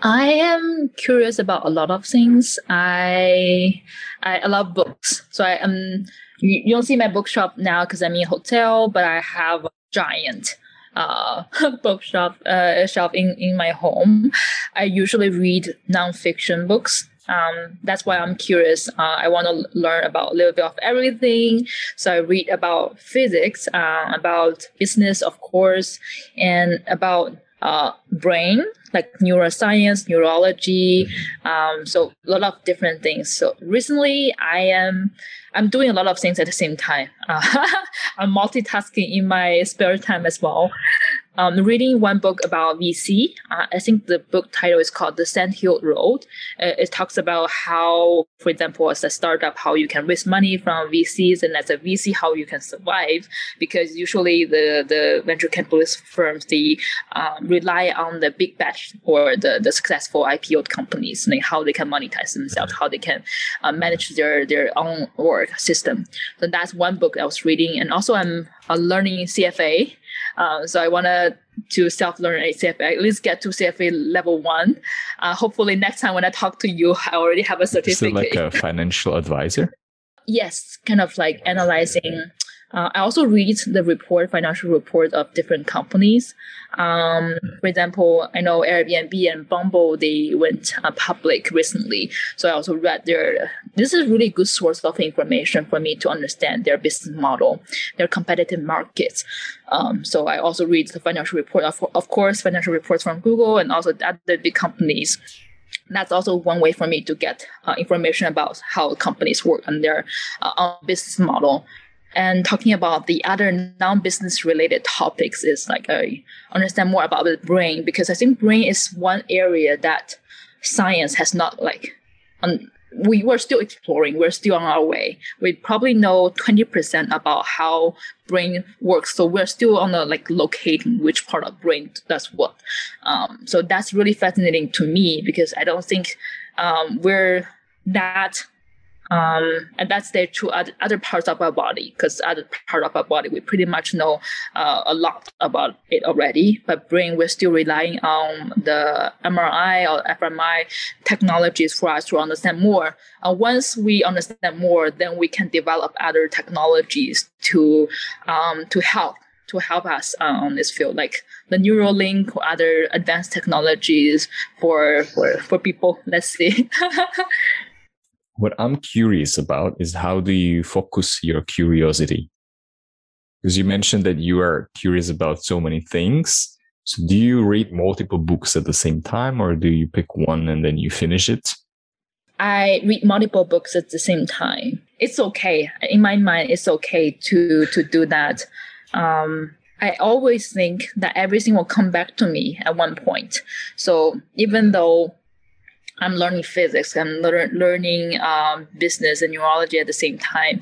I am curious about a lot of things. I I love books. So I am. You, you don't see my bookshop now because I'm in a hotel, but I have a giant uh, bookshop uh, shelf in, in my home. I usually read nonfiction books. Um, that's why I'm curious. Uh, I want to learn about a little bit of everything. So I read about physics, uh, about business, of course, and about uh, brain, like neuroscience, neurology. Um, so a lot of different things. So recently, I am I'm doing a lot of things at the same time. Uh, I'm multitasking in my spare time as well. I'm um, reading one book about V C. Uh, I think the book title is called The Sand Hill Road. Uh, it talks about how, for example, as a startup, how you can raise money from V Cs, and as a V C, how you can survive. Because usually the, the venture capitalist firms, they um, rely on the big batch or the, the successful I P O companies, and how they can monetize themselves, how they can uh, manage their, their own org system. So that's one book I was reading. And also I'm uh, learning C F A. Uh, so I want to self-learn a C F A, at least get to C F A level one. Uh, hopefully next time when I talk to you, I already have a certificate. So like a financial advisor? Yes, kind of like analyzing Uh, I also read the report, financial report of different companies. Um, for example, I know Airbnb and Bumble, they went uh, public recently. So I also read their, this is a really good source of information for me to understand their business model, their competitive markets. Um, so I also read the financial report, of, of course, financial reports from Google and also other big companies. That's also one way for me to get uh, information about how companies work on their uh, on business model. And talking about the other non-business related topics is like I understand more about the brain, because I think brain is one area that science has not like un- we were still exploring. We're still on our way. We probably know twenty percent about how brain works. So we're still on the like locating which part of brain does what. Um, so that's really fascinating to me, because I don't think um, we're that um, at that stage to other parts of our body, because other part of our body, we pretty much know uh, a lot about it already. But brain, we're still relying on the M R I or F M R I technologies for us to understand more. And uh, once we understand more, then we can develop other technologies to, um, to help, to help us uh, on this field, like the Neuralink or other advanced technologies for, for, for people, let's see. What I'm curious about is, how do you focus your curiosity? Because you mentioned that you are curious about so many things. So do you read multiple books at the same time, or do you pick one and then you finish it? I read multiple books at the same time. It's okay. In my mind, it's okay to, to do that. Um, I always think that everything will come back to me at one point. So even though I'm learning physics, I'm lear- learning um, business and neurology at the same time,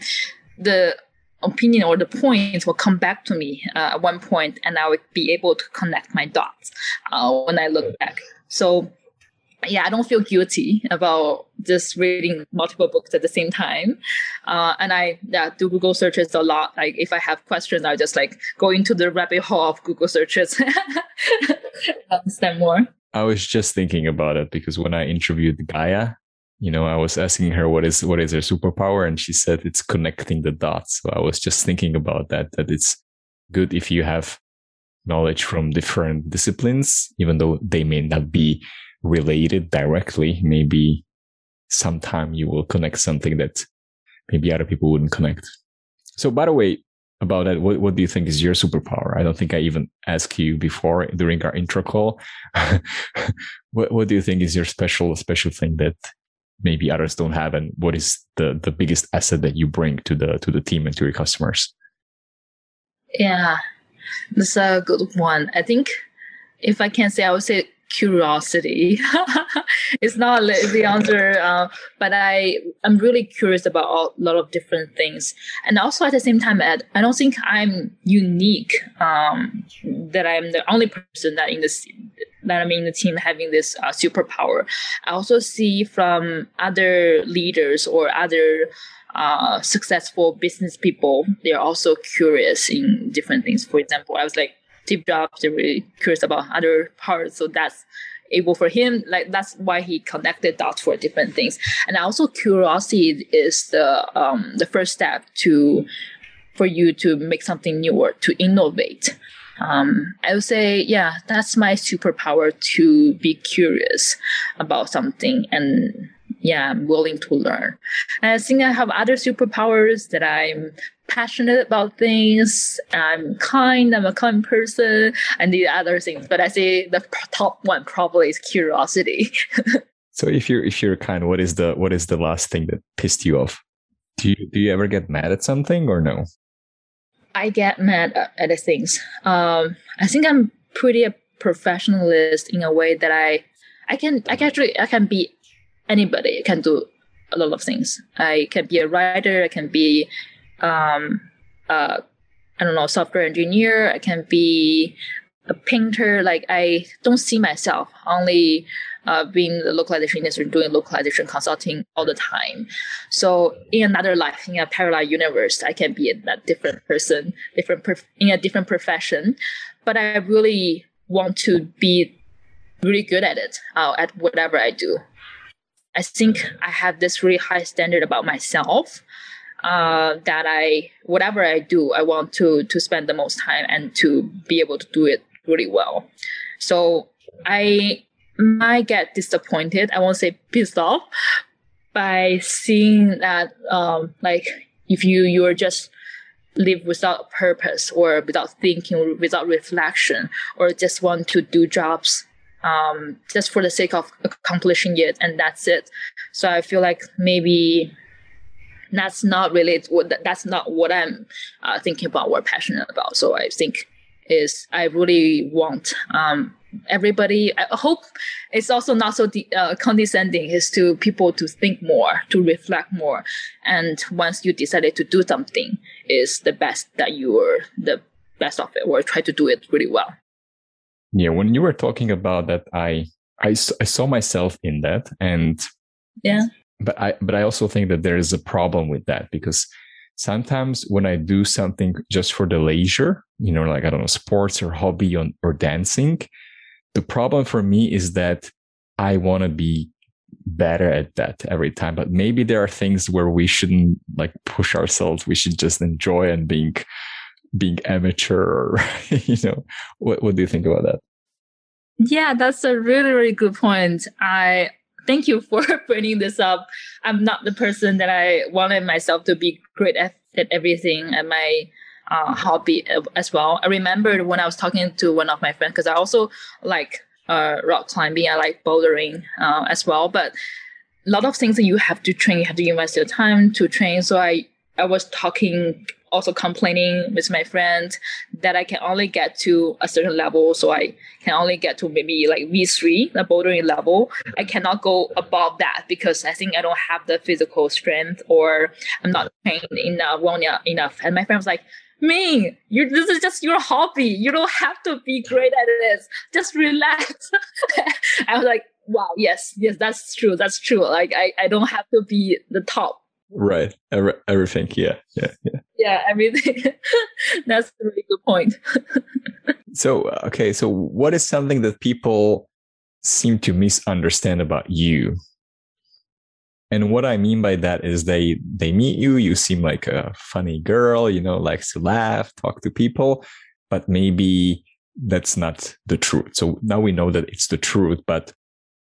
the opinion or the points will come back to me uh, at one point, and I would be able to connect my dots uh, when I look back. So yeah, I don't feel guilty about just reading multiple books at the same time. Uh, and I yeah, do Google searches a lot. Like if I have questions, I just like go into the rabbit hole of Google searches. Understand more. I was just thinking about it, because when I interviewed Gaia, you know, I was asking her what is what is her superpower, and she said it's connecting the dots. So I was just thinking about that, that it's good if you have knowledge from different disciplines, even though they may not be related directly. Maybe sometime you will connect something that maybe other people wouldn't connect. So by the way, about that, what, what do you think is your superpower? I don't think I even asked you before during our intro call. what what do you think is your special special thing that maybe others don't have, and what is the, the biggest asset that you bring to the to the team and to your customers? Yeah, that's a good one. I think if I can say, I would say curiosity. It's not the answer, uh, but I I'm really curious about all, a lot of different things, and also at the same time, I, I don't think I'm unique. Um, that I'm the only person that in this that I'm in the team having this uh, superpower. I also see from other leaders or other uh, successful business people, they're also curious in different things. For example, I was like, Steve Jobs, they're really curious about other parts. So that's able for him. Like that's why he connected dots for different things. And also curiosity is the um, the first step to for you to make something new or to innovate. Um, I would say, yeah, that's my superpower, to be curious about something. And yeah, I'm willing to learn. And I think I have other superpowers, that I'm passionate about things, I'm kind, I'm a kind person, and the other things. But I say the top one probably is curiosity. So if you're if you're kind, what is the what is the last thing that pissed you off? Do you do you ever get mad at something or no? I get mad at the things. Um, I think I'm pretty a professionalist in a way that I I can I can actually I can be anybody. I can do a lot of things. I can be a writer. I can be Um, uh, I don't know, software engineer. I can be a painter. Like I don't see myself only uh, being the localization industry, doing localization consulting all the time. So in another life, in a parallel universe, I can be a different person, different perf- in a different profession. But I really want to be really good at it, uh, at whatever I do. I think I have this really high standard about myself. uh, that I, whatever I do, I want to to spend the most time and to be able to do it really well. So I might get disappointed, I won't say pissed off, by seeing that um, like if you you're just live without purpose or without thinking, without reflection, or just want to do jobs um, just for the sake of accomplishing it, and that's it. So I feel like maybe that's not really, that's not what I'm uh, thinking about or passionate about. So I think is I really want um, everybody, I hope it's also not so de- uh, condescending, is to people to think more, to reflect more. And once you decided to do something, is the best that you're the best of it, or try to do it really well. Yeah, when you were talking about that, I I, I saw myself in that, and yeah, but I but I also think that there is a problem with that, because sometimes when I do something just for the leisure, you know, like I don't know, sports or hobby on, or dancing, the problem for me is that I want to be better at that every time. But maybe there are things where we shouldn't like push ourselves. We should just enjoy and being being amateur. Or, you know, what what do you think about that? Yeah, that's a really really good point. I thank you for bringing this up. I'm not the person that I wanted myself to be great at, at everything, and my uh, hobby as well. I remembered when I was talking to one of my friends, because I also like uh, rock climbing, I like bouldering uh, as well. But a lot of things that you have to train, you have to invest your time to train. So I, I was talking, also complaining with my friend that I can only get to a certain level. So I can only get to maybe like V three, the bouldering level. I cannot go above that because I think I don't have the physical strength, or I'm not trained enough, well enough. And my friend was like, Ming, you, this is just your hobby. You don't have to be great at this. Just relax. I was like, wow, yes, yes, that's true. That's true. Like I, I don't have to be the top. Right. Every, everything. Yeah. Yeah. Yeah. Yeah. Everything. That's a really good point. So, okay. So what is something that people seem to misunderstand about you? And what I mean by that is they, they meet you, you seem like a funny girl, you know, likes to laugh, talk to people, but maybe that's not the truth. So now we know that it's the truth, but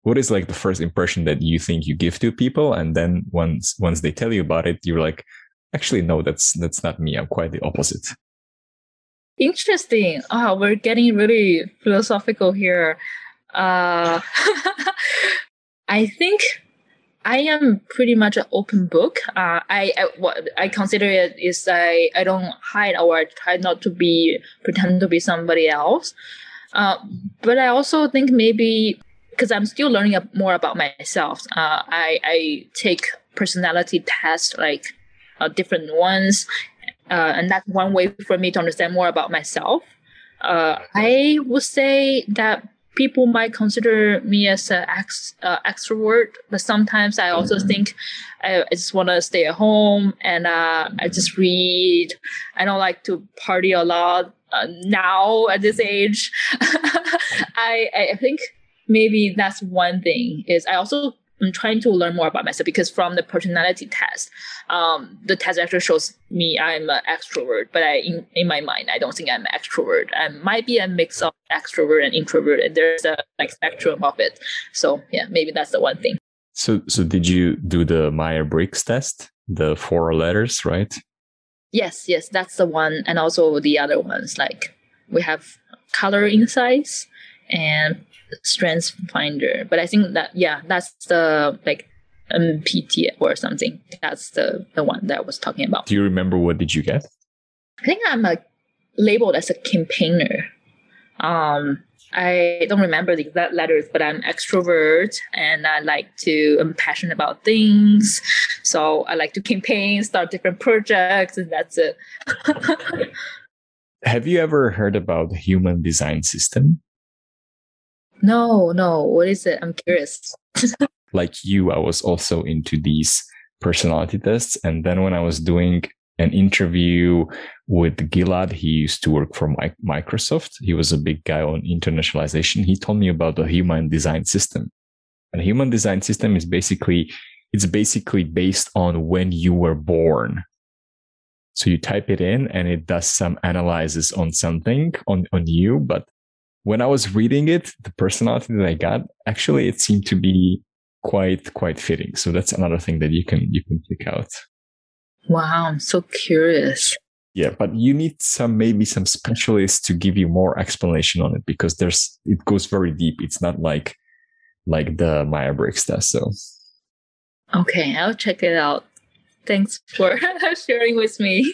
what is like the first impression that you think you give to people? And then once, once they tell you about it, you're like, actually, no, that's, that's not me. I'm quite the opposite. Interesting. Oh, we're getting really philosophical here. Uh, I think I am pretty much an open book. Uh, I, I what I consider it is I, I don't hide, or I try not to be pretend to be somebody else. Uh, but I also think maybe because I'm still learning more about myself, uh, I I take personality tests, like uh, different ones, uh, and that's one way for me to understand more about myself. Uh, I would say that people might consider me as an ex, uh, extrovert, but sometimes I also mm-hmm. think I, I just want to stay at home and uh, I just read. I don't like to party a lot uh, now at this age. I, I think maybe that's one thing is I also am trying to learn more about myself, because from the personality test, um, the test actually shows me I'm an extrovert, but I, in, in my mind, I don't think I'm an extrovert. I might be a mix of extrovert and introvert, and there's a like spectrum of it. So yeah, maybe that's the one thing. So, so did you do the Myers Briggs test, the four letters, right? Yes, yes, that's the one, and also the other ones. Like we have color insights and Strengths Finder, but I think that yeah, that's the like M P T or something. That's the the one that I was talking about. Do you remember what did you get? I think I'm like labeled as a campaigner. Um, I don't remember the exact letters, but I'm extrovert and I like to. I'm passionate about things, so I like to campaign, start different projects, and that's it. Have you ever heard about the human design system? No, no. What is it? I'm curious. Like you, I was also into these personality tests. And then when I was doing an interview with Gilad, he used to work for Microsoft. He was a big guy on internationalization. He told me about the human design system. And the human design system is basically, it's basically based on when you were born. So you type it in and it does some analysis on something on, on you. But when I was reading it, the personality that I got, actually, it seemed to be quite, quite fitting. So that's another thing that you can, you can pick out. Wow. I'm so curious. Yeah. But you need some, maybe some specialists to give you more explanation on it, because there's, it goes very deep. It's not like, like the Myers Briggs test. So. Okay. I'll check it out. Thanks for sharing with me.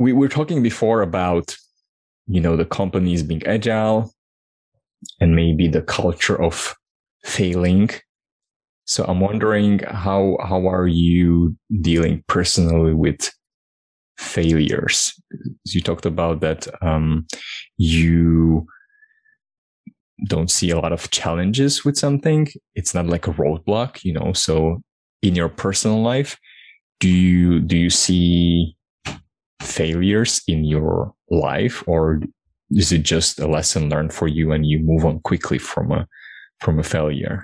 We were talking before about, you know, the companies being agile and maybe the culture of failing. So I'm wondering how, how are you dealing personally with failures? You talked about that um, you don't see a lot of challenges with something. It's not like a roadblock, you know, so in your personal life, do you, do you see failures in your life, or is it just a lesson learned for you and you move on quickly from a, from a failure?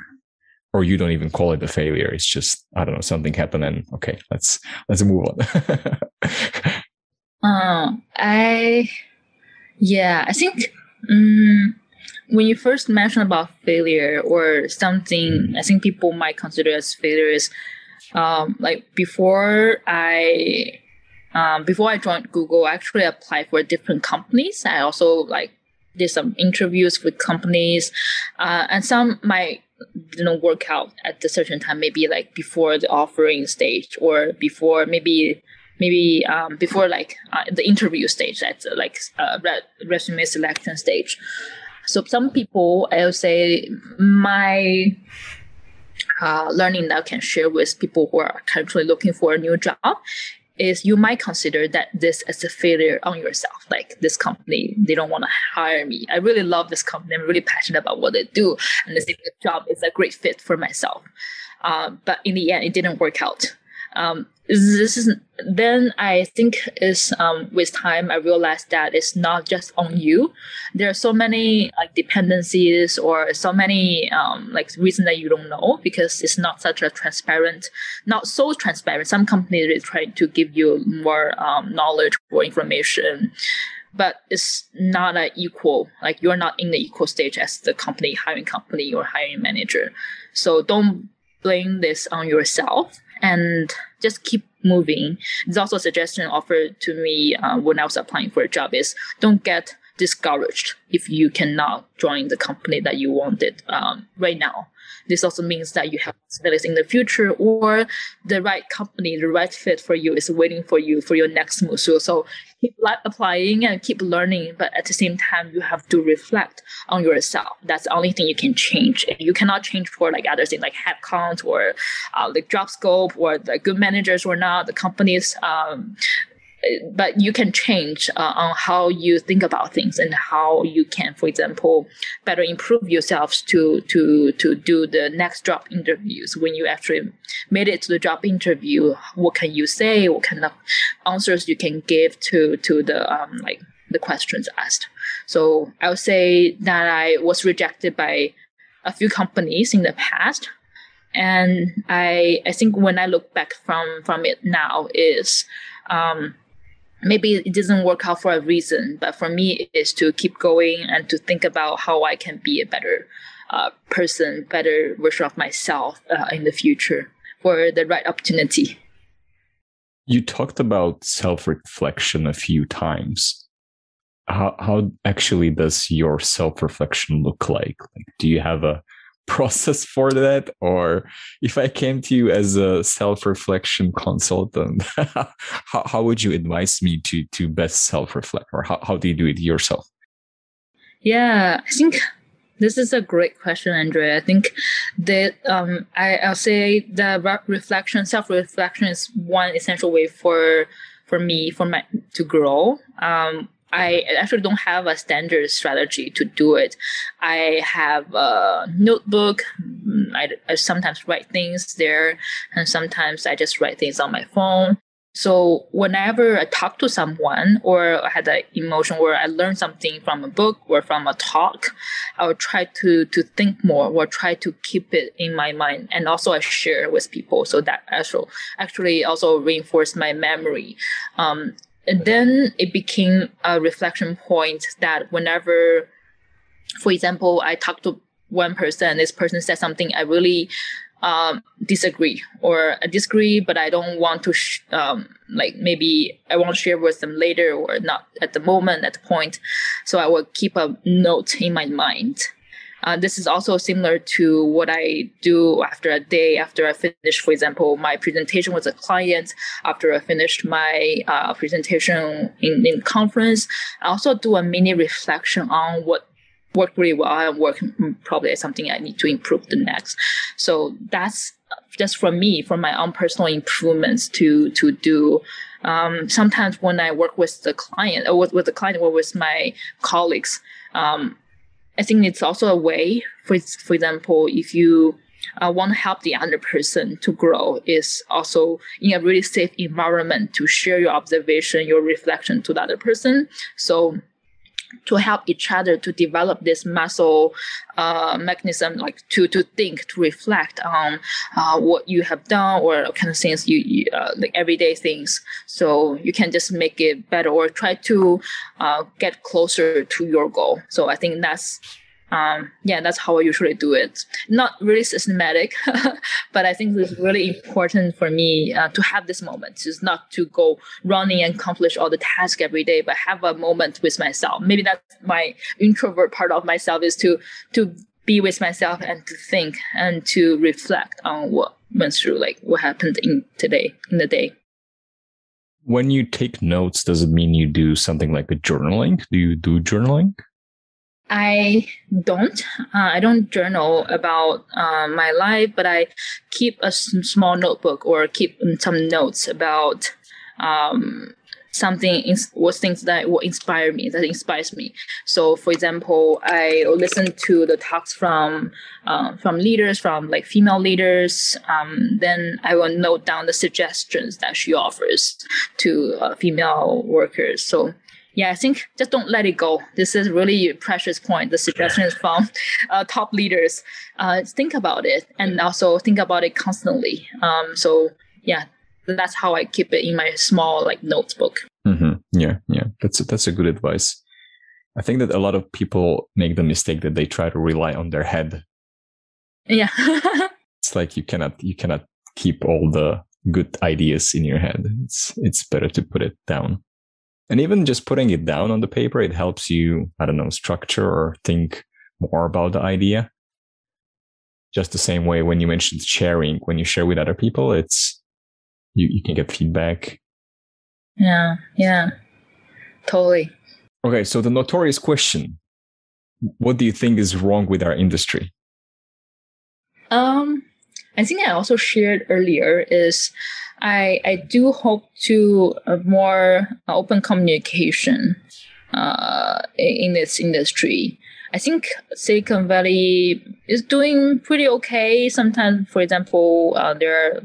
Or you don't even call it a failure. It's just, I don't know, something happened and okay, let's, let's move on. uh, I, yeah, I think, um, when you first mentioned about failure or something, I think people might consider as failure is, um, like before I, um, before I joined Google, I actually applied for different companies. I also like did some interviews with companies, uh, and some might didn't work out at a certain time, maybe like before the offering stage or before maybe. Maybe um, before like uh, the interview stage, that's uh, like uh, resume selection stage. So some people, I would say, my uh, learning that I can share with people who are currently looking for a new job is you might consider that this as a failure on yourself. Like this company, they don't want to hire me. I really love this company. I'm really passionate about what they do. And this job is a great fit for myself. Uh, but in the end, it didn't work out. Um, this is then I think is um, with time I realized that it's not just on you. There are so many like dependencies or so many um, like reasons that you don't know, because it's not such a transparent, not so transparent. Some companies are trying to give you more um, knowledge or information, but it's not an equal. Like you're not in the equal stage as the company hiring company or hiring manager. So don't blame this on yourself. And just keep moving. There's also a suggestion offered to me uh, when I was applying for a job is don't get discouraged if you cannot join the company that you wanted um, right now. This also means that you have possibilities in the future, or the right company, the right fit for you is waiting for you for your next move. So, so keep applying and keep learning, but at the same time, you have to reflect on yourself. That's the only thing you can change. You cannot change for like other things like headcount or uh, like job scope or the good managers or not, the companies. Um, But you can change uh, on how you think about things and how you can, for example, better improve yourselves to to to do the next job interviews. When you actually made it to the job interview, what can you say? What kind of answers you can give to to the um, like the questions asked? So I would say that I was rejected by a few companies in the past, and I I think when I look back from from it now is. Um, Maybe it doesn't work out for a reason, but for me, it's to keep going and to think about how I can be a better uh, person, better version of myself uh, in the future for the right opportunity. You talked about self-reflection a few times. How, how actually does your self-reflection look like? Like, do you have a process for that? Or if I came to you as a self-reflection consultant, how, how would you advise me to to best self-reflect, or how, how do you do it yourself? Yeah, I think this is a great question, Andrea. I think that um, I, I'll say the reflection, self-reflection is one essential way for for me for my to grow. Um, I actually don't have a standard strategy to do it. I have a notebook. I, I sometimes write things there, and sometimes I just write things on my phone. So whenever I talk to someone or I had an emotion where I learned something from a book or from a talk, I would try to to think more or try to keep it in my mind. And also I share it with people. So that also actually also reinforced my memory. Um, and then it became a reflection point that whenever, for example, I talk to one person, this person said something I really um disagree or I disagree, but I don't want to sh- um like maybe I won't share with them later or not at the moment at the point. So I will keep a note in my mind. Uh, this is also similar to what I do after a day after I finish, for example, my presentation with a client. After I finished my uh, presentation in, in conference, I also do a mini reflection on what work really well. I work probably is something I need to improve the next. So that's just for me, for my own personal improvements to to do. Um, sometimes when I work with the client, or with, with the client or with my colleagues, um, I think it's also a way. For for example, if you uh, want to help the other person to grow, is also in a really safe environment to share your observation, your reflection to the other person. So to help each other to develop this muscle uh, mechanism, like to, to think, to reflect on uh, what you have done or kind of things, you, you uh, like everyday things. So you can just make it better or try to uh, get closer to your goal. So I think that's, um, yeah, that's how I usually do it. Not really systematic, but I think it's really important for me uh, to have this moment. It's not to go running and accomplish all the tasks every day, but have a moment with myself. Maybe that's my introvert part of myself, is to, to be with myself and to think and to reflect on what went through, like what happened in today, in the day. When you take notes, does it mean you do something like a journaling? Do you do journaling? I don't. Uh, I don't journal about uh, my life, but I keep a s- small notebook or keep some notes about um, something, ins- what things that will inspire me, that inspires me. So, for example, I listen to the talks from uh, from leaders, from like female leaders. Um, then I will note down the suggestions that she offers to uh, female workers. So. Yeah, I think just don't let it go. This is really a precious point. The suggestions from uh, top leaders. Uh, think about it and also think about it constantly. Um, so yeah, that's how I keep it in my small like notebook. Mm-hmm. Yeah, yeah, that's a, that's a good advice. I think that a lot of people make the mistake that they try to rely on their head. Yeah, it's like you cannot you cannot keep all the good ideas in your head. It's it's better to put it down. And even just putting it down on the paper, it helps you, I don't know, structure or think more about the idea. Just the same way when you mentioned sharing, when you share with other people, it's you, you can get feedback. Yeah, yeah, totally. Okay, so the notorious question, what do you think is wrong with our industry? Um, I think I also shared earlier is I, I do hope to uh, more open communication uh, in this industry. I think Silicon Valley is doing pretty okay. Sometimes, for example, uh, there are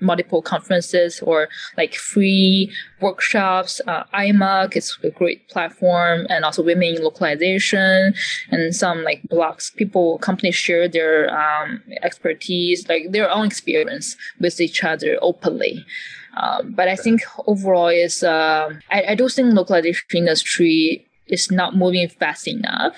multiple conferences or like free workshops. Uh, I M A C is a great platform, and also women in localization and some like blogs. People, companies share their um, expertise, like their own experience with each other openly. Um, but I think overall is, uh, I, I do think localization industry is not moving fast enough,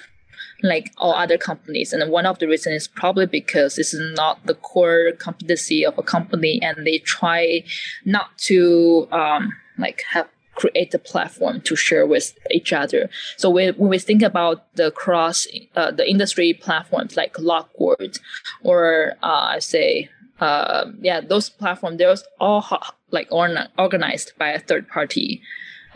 like all other companies. And one of the reasons is probably because this is not the core competency of a company, and they try not to um, like have create a platform to share with each other. So when, when we think about the cross, uh, the industry platforms like Lockwood or uh, I say, uh, yeah, those platforms, they're all like organized by a third party,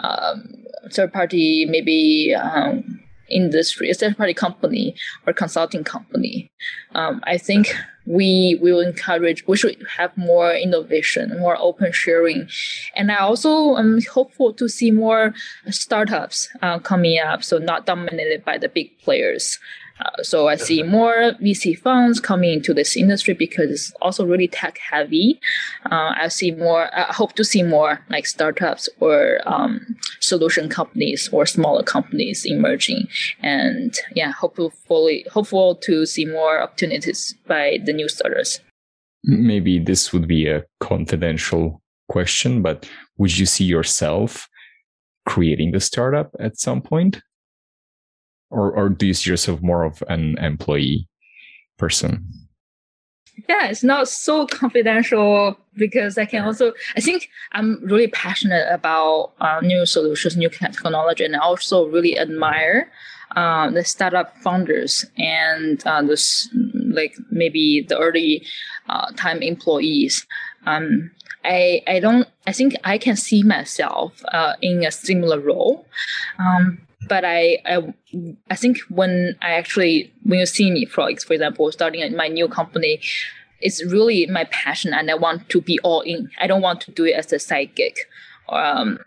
um, third party maybe um, industry, a third-party company or consulting company. Um, I think we will encourage, we should have more innovation, more open sharing. And I also am hopeful to see more startups uh, coming up, so not dominated by the big players. Uh, so I see more V C funds coming into this industry because it's also really tech heavy. Uh, I see more. I hope to see more like startups or um, solution companies or smaller companies emerging. And yeah, hopefully, hopeful to see more opportunities by the new starters. Maybe this would be a confidential question, but would you see yourself creating the startup at some point? Or or do you see yourself more of an employee person? Yeah, it's not so confidential because I can also, I think I'm really passionate about uh, new solutions, new technology, and I also really admire uh, the startup founders and uh, this, like maybe the early uh, time employees. Um, I, I don't, I think I can see myself uh, in a similar role. Um, But I, I, I think when I actually, when you see me, for for example, starting my new company, it's really my passion, and I want to be all in. I don't want to do it as a side gig. Um,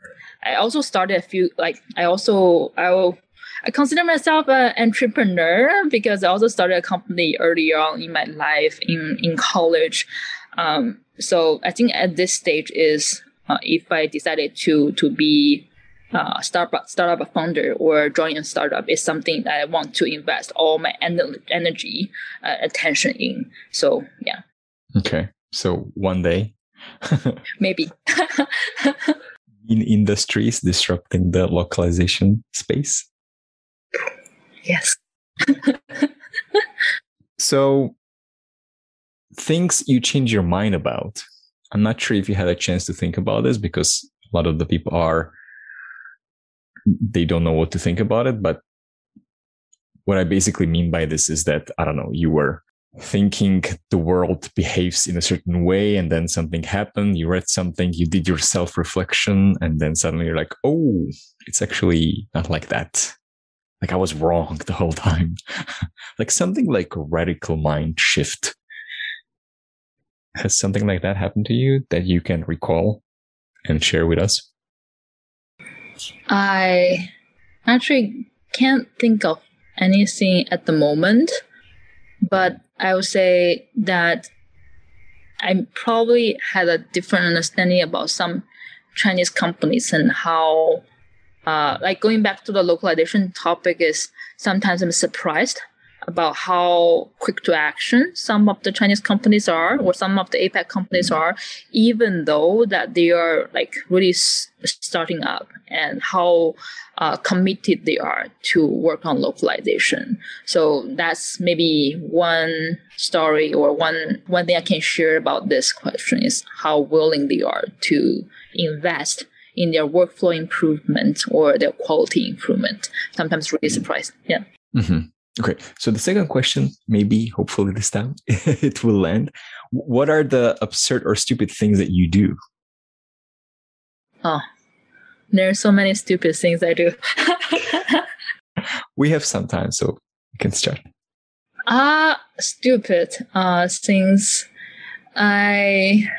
I also started a few, like I also I will, I consider myself an entrepreneur because I also started a company earlier on in my life in in college. Um, so I think at this stage is uh, if I decided to to be. Uh, startup startup founder or join a startup is something that I want to invest all my en- energy, uh, attention in. So, yeah. Okay. So one day. Maybe. In industries disrupting the localization space? Yes. So things you change your mind about. I'm not sure if you had a chance to think about this because a lot of the people are they don't know what to think about it. But what I basically mean by this is that, I don't know, you were thinking the world behaves in a certain way and then something happened, you read something, you did your self-reflection, and then suddenly you're like, oh, it's actually not like that. Like I was wrong the whole time. Like something like a radical mind shift. Has something like that happened to you that you can recall and share with us? I actually can't think of anything at the moment, but I would say that I probably had a different understanding about some Chinese companies and how, uh, like going back to the localization topic, is sometimes I'm surprised about how quick to action some of the Chinese companies are, or some of the APAC companies are, even though that they are like really s- starting up, and how uh, committed they are to work on localization. So that's maybe one story or one, one thing I can share about this question is how willing they are to invest in their workflow improvement or their quality improvement. Sometimes really surprised. Yeah. Mm-hmm. Okay, so the second question, maybe, hopefully this time, it will land. What are the absurd or stupid things that you do? Oh, there are so many stupid things I do. We have some time, so we can start. Ah, uh, stupid uh, things. I...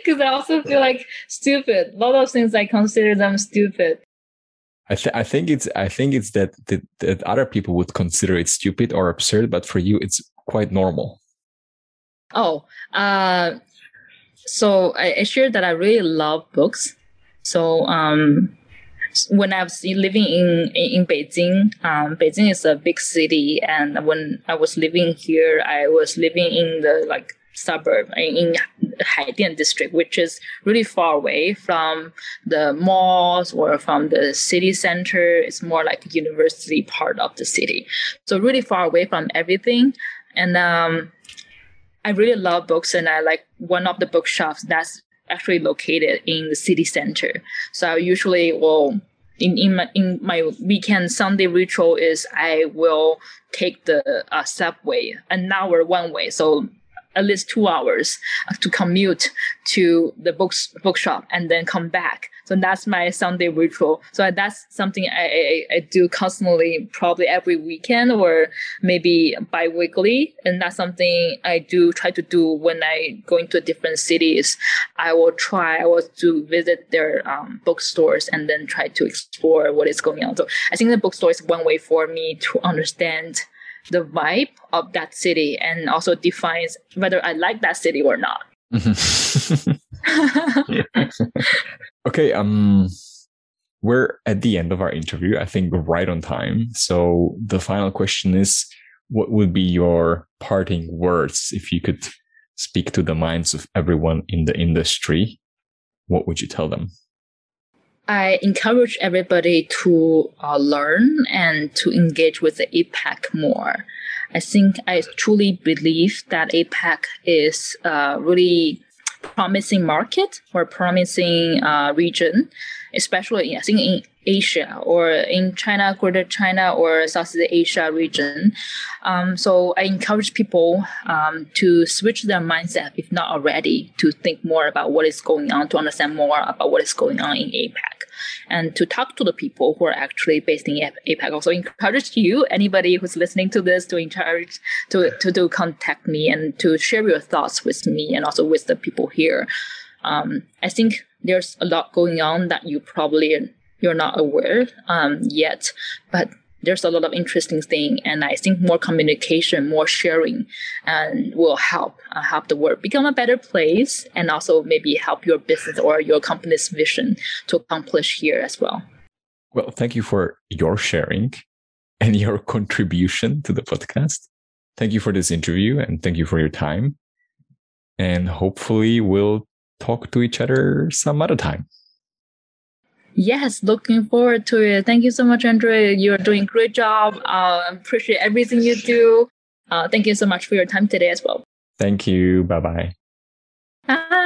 Because I also feel like stupid. A lot of things I consider them stupid. I, th- I think it's I think it's that, that that other people would consider it stupid or absurd, but for you it's quite normal. Oh, uh, so I, I shared that I really love books. So um, when I was living in in Beijing, um, Beijing is a big city, and when I was living here, I was living in the like suburb in Haidian district, which is really far away from the malls or from the city center. It's more like a university part of the city. So really far away from everything. And um, I really love books, and I like one of the bookshops that's actually located in the city center. So I usually will, in, in, my, in my weekend Sunday ritual is I will take the uh, subway, an hour one way. So at least two hours to commute to the books bookshop and then come back So that's my Sunday ritual. So that's something I, I, I do constantly, probably every weekend or maybe bi-weekly. And that's something I do try to do when I go into different cities. I will try, I will do visit their um, bookstores and then try to explore what is going on. So I think the bookstore is one way for me to understand the vibe of that city and also defines whether I like that city or not. Okay, um, we're at the end of our interview. I think we're right on time. So the final question is, what would be your parting words if you could speak to the minds of everyone in the industry? What would you tell them? I encourage everybody to uh, learn and to engage with the APAC more. I think I truly believe that APAC is a really promising market or promising uh, region, especially I think in Asia or in China, Greater China or Southeast Asia region. Um, so I encourage people um, to switch their mindset, if not already, to think more about what is going on, to understand more about what is going on in APAC, and to talk to the people who are actually based in APAC. Also encourage you, anybody who's listening to this, to encourage, to, to, to contact me and to share your thoughts with me and also with the people here. Um, I think there's a lot going on that you probably you're not aware um, yet, but there's a lot of interesting thing. And I think more communication, more sharing and will help, uh, help the world become a better place and also maybe help your business or your company's vision to accomplish here as well. Well, thank you for your sharing and your contribution to the podcast. Thank you for this interview and thank you for your time. And hopefully we'll talk to each other some other time. Yes, looking forward to it. Thank you so much, Andrea. You're doing a great job. I uh, appreciate everything you do. Uh, thank you so much for your time today as well. Thank you. Bye-bye. Bye.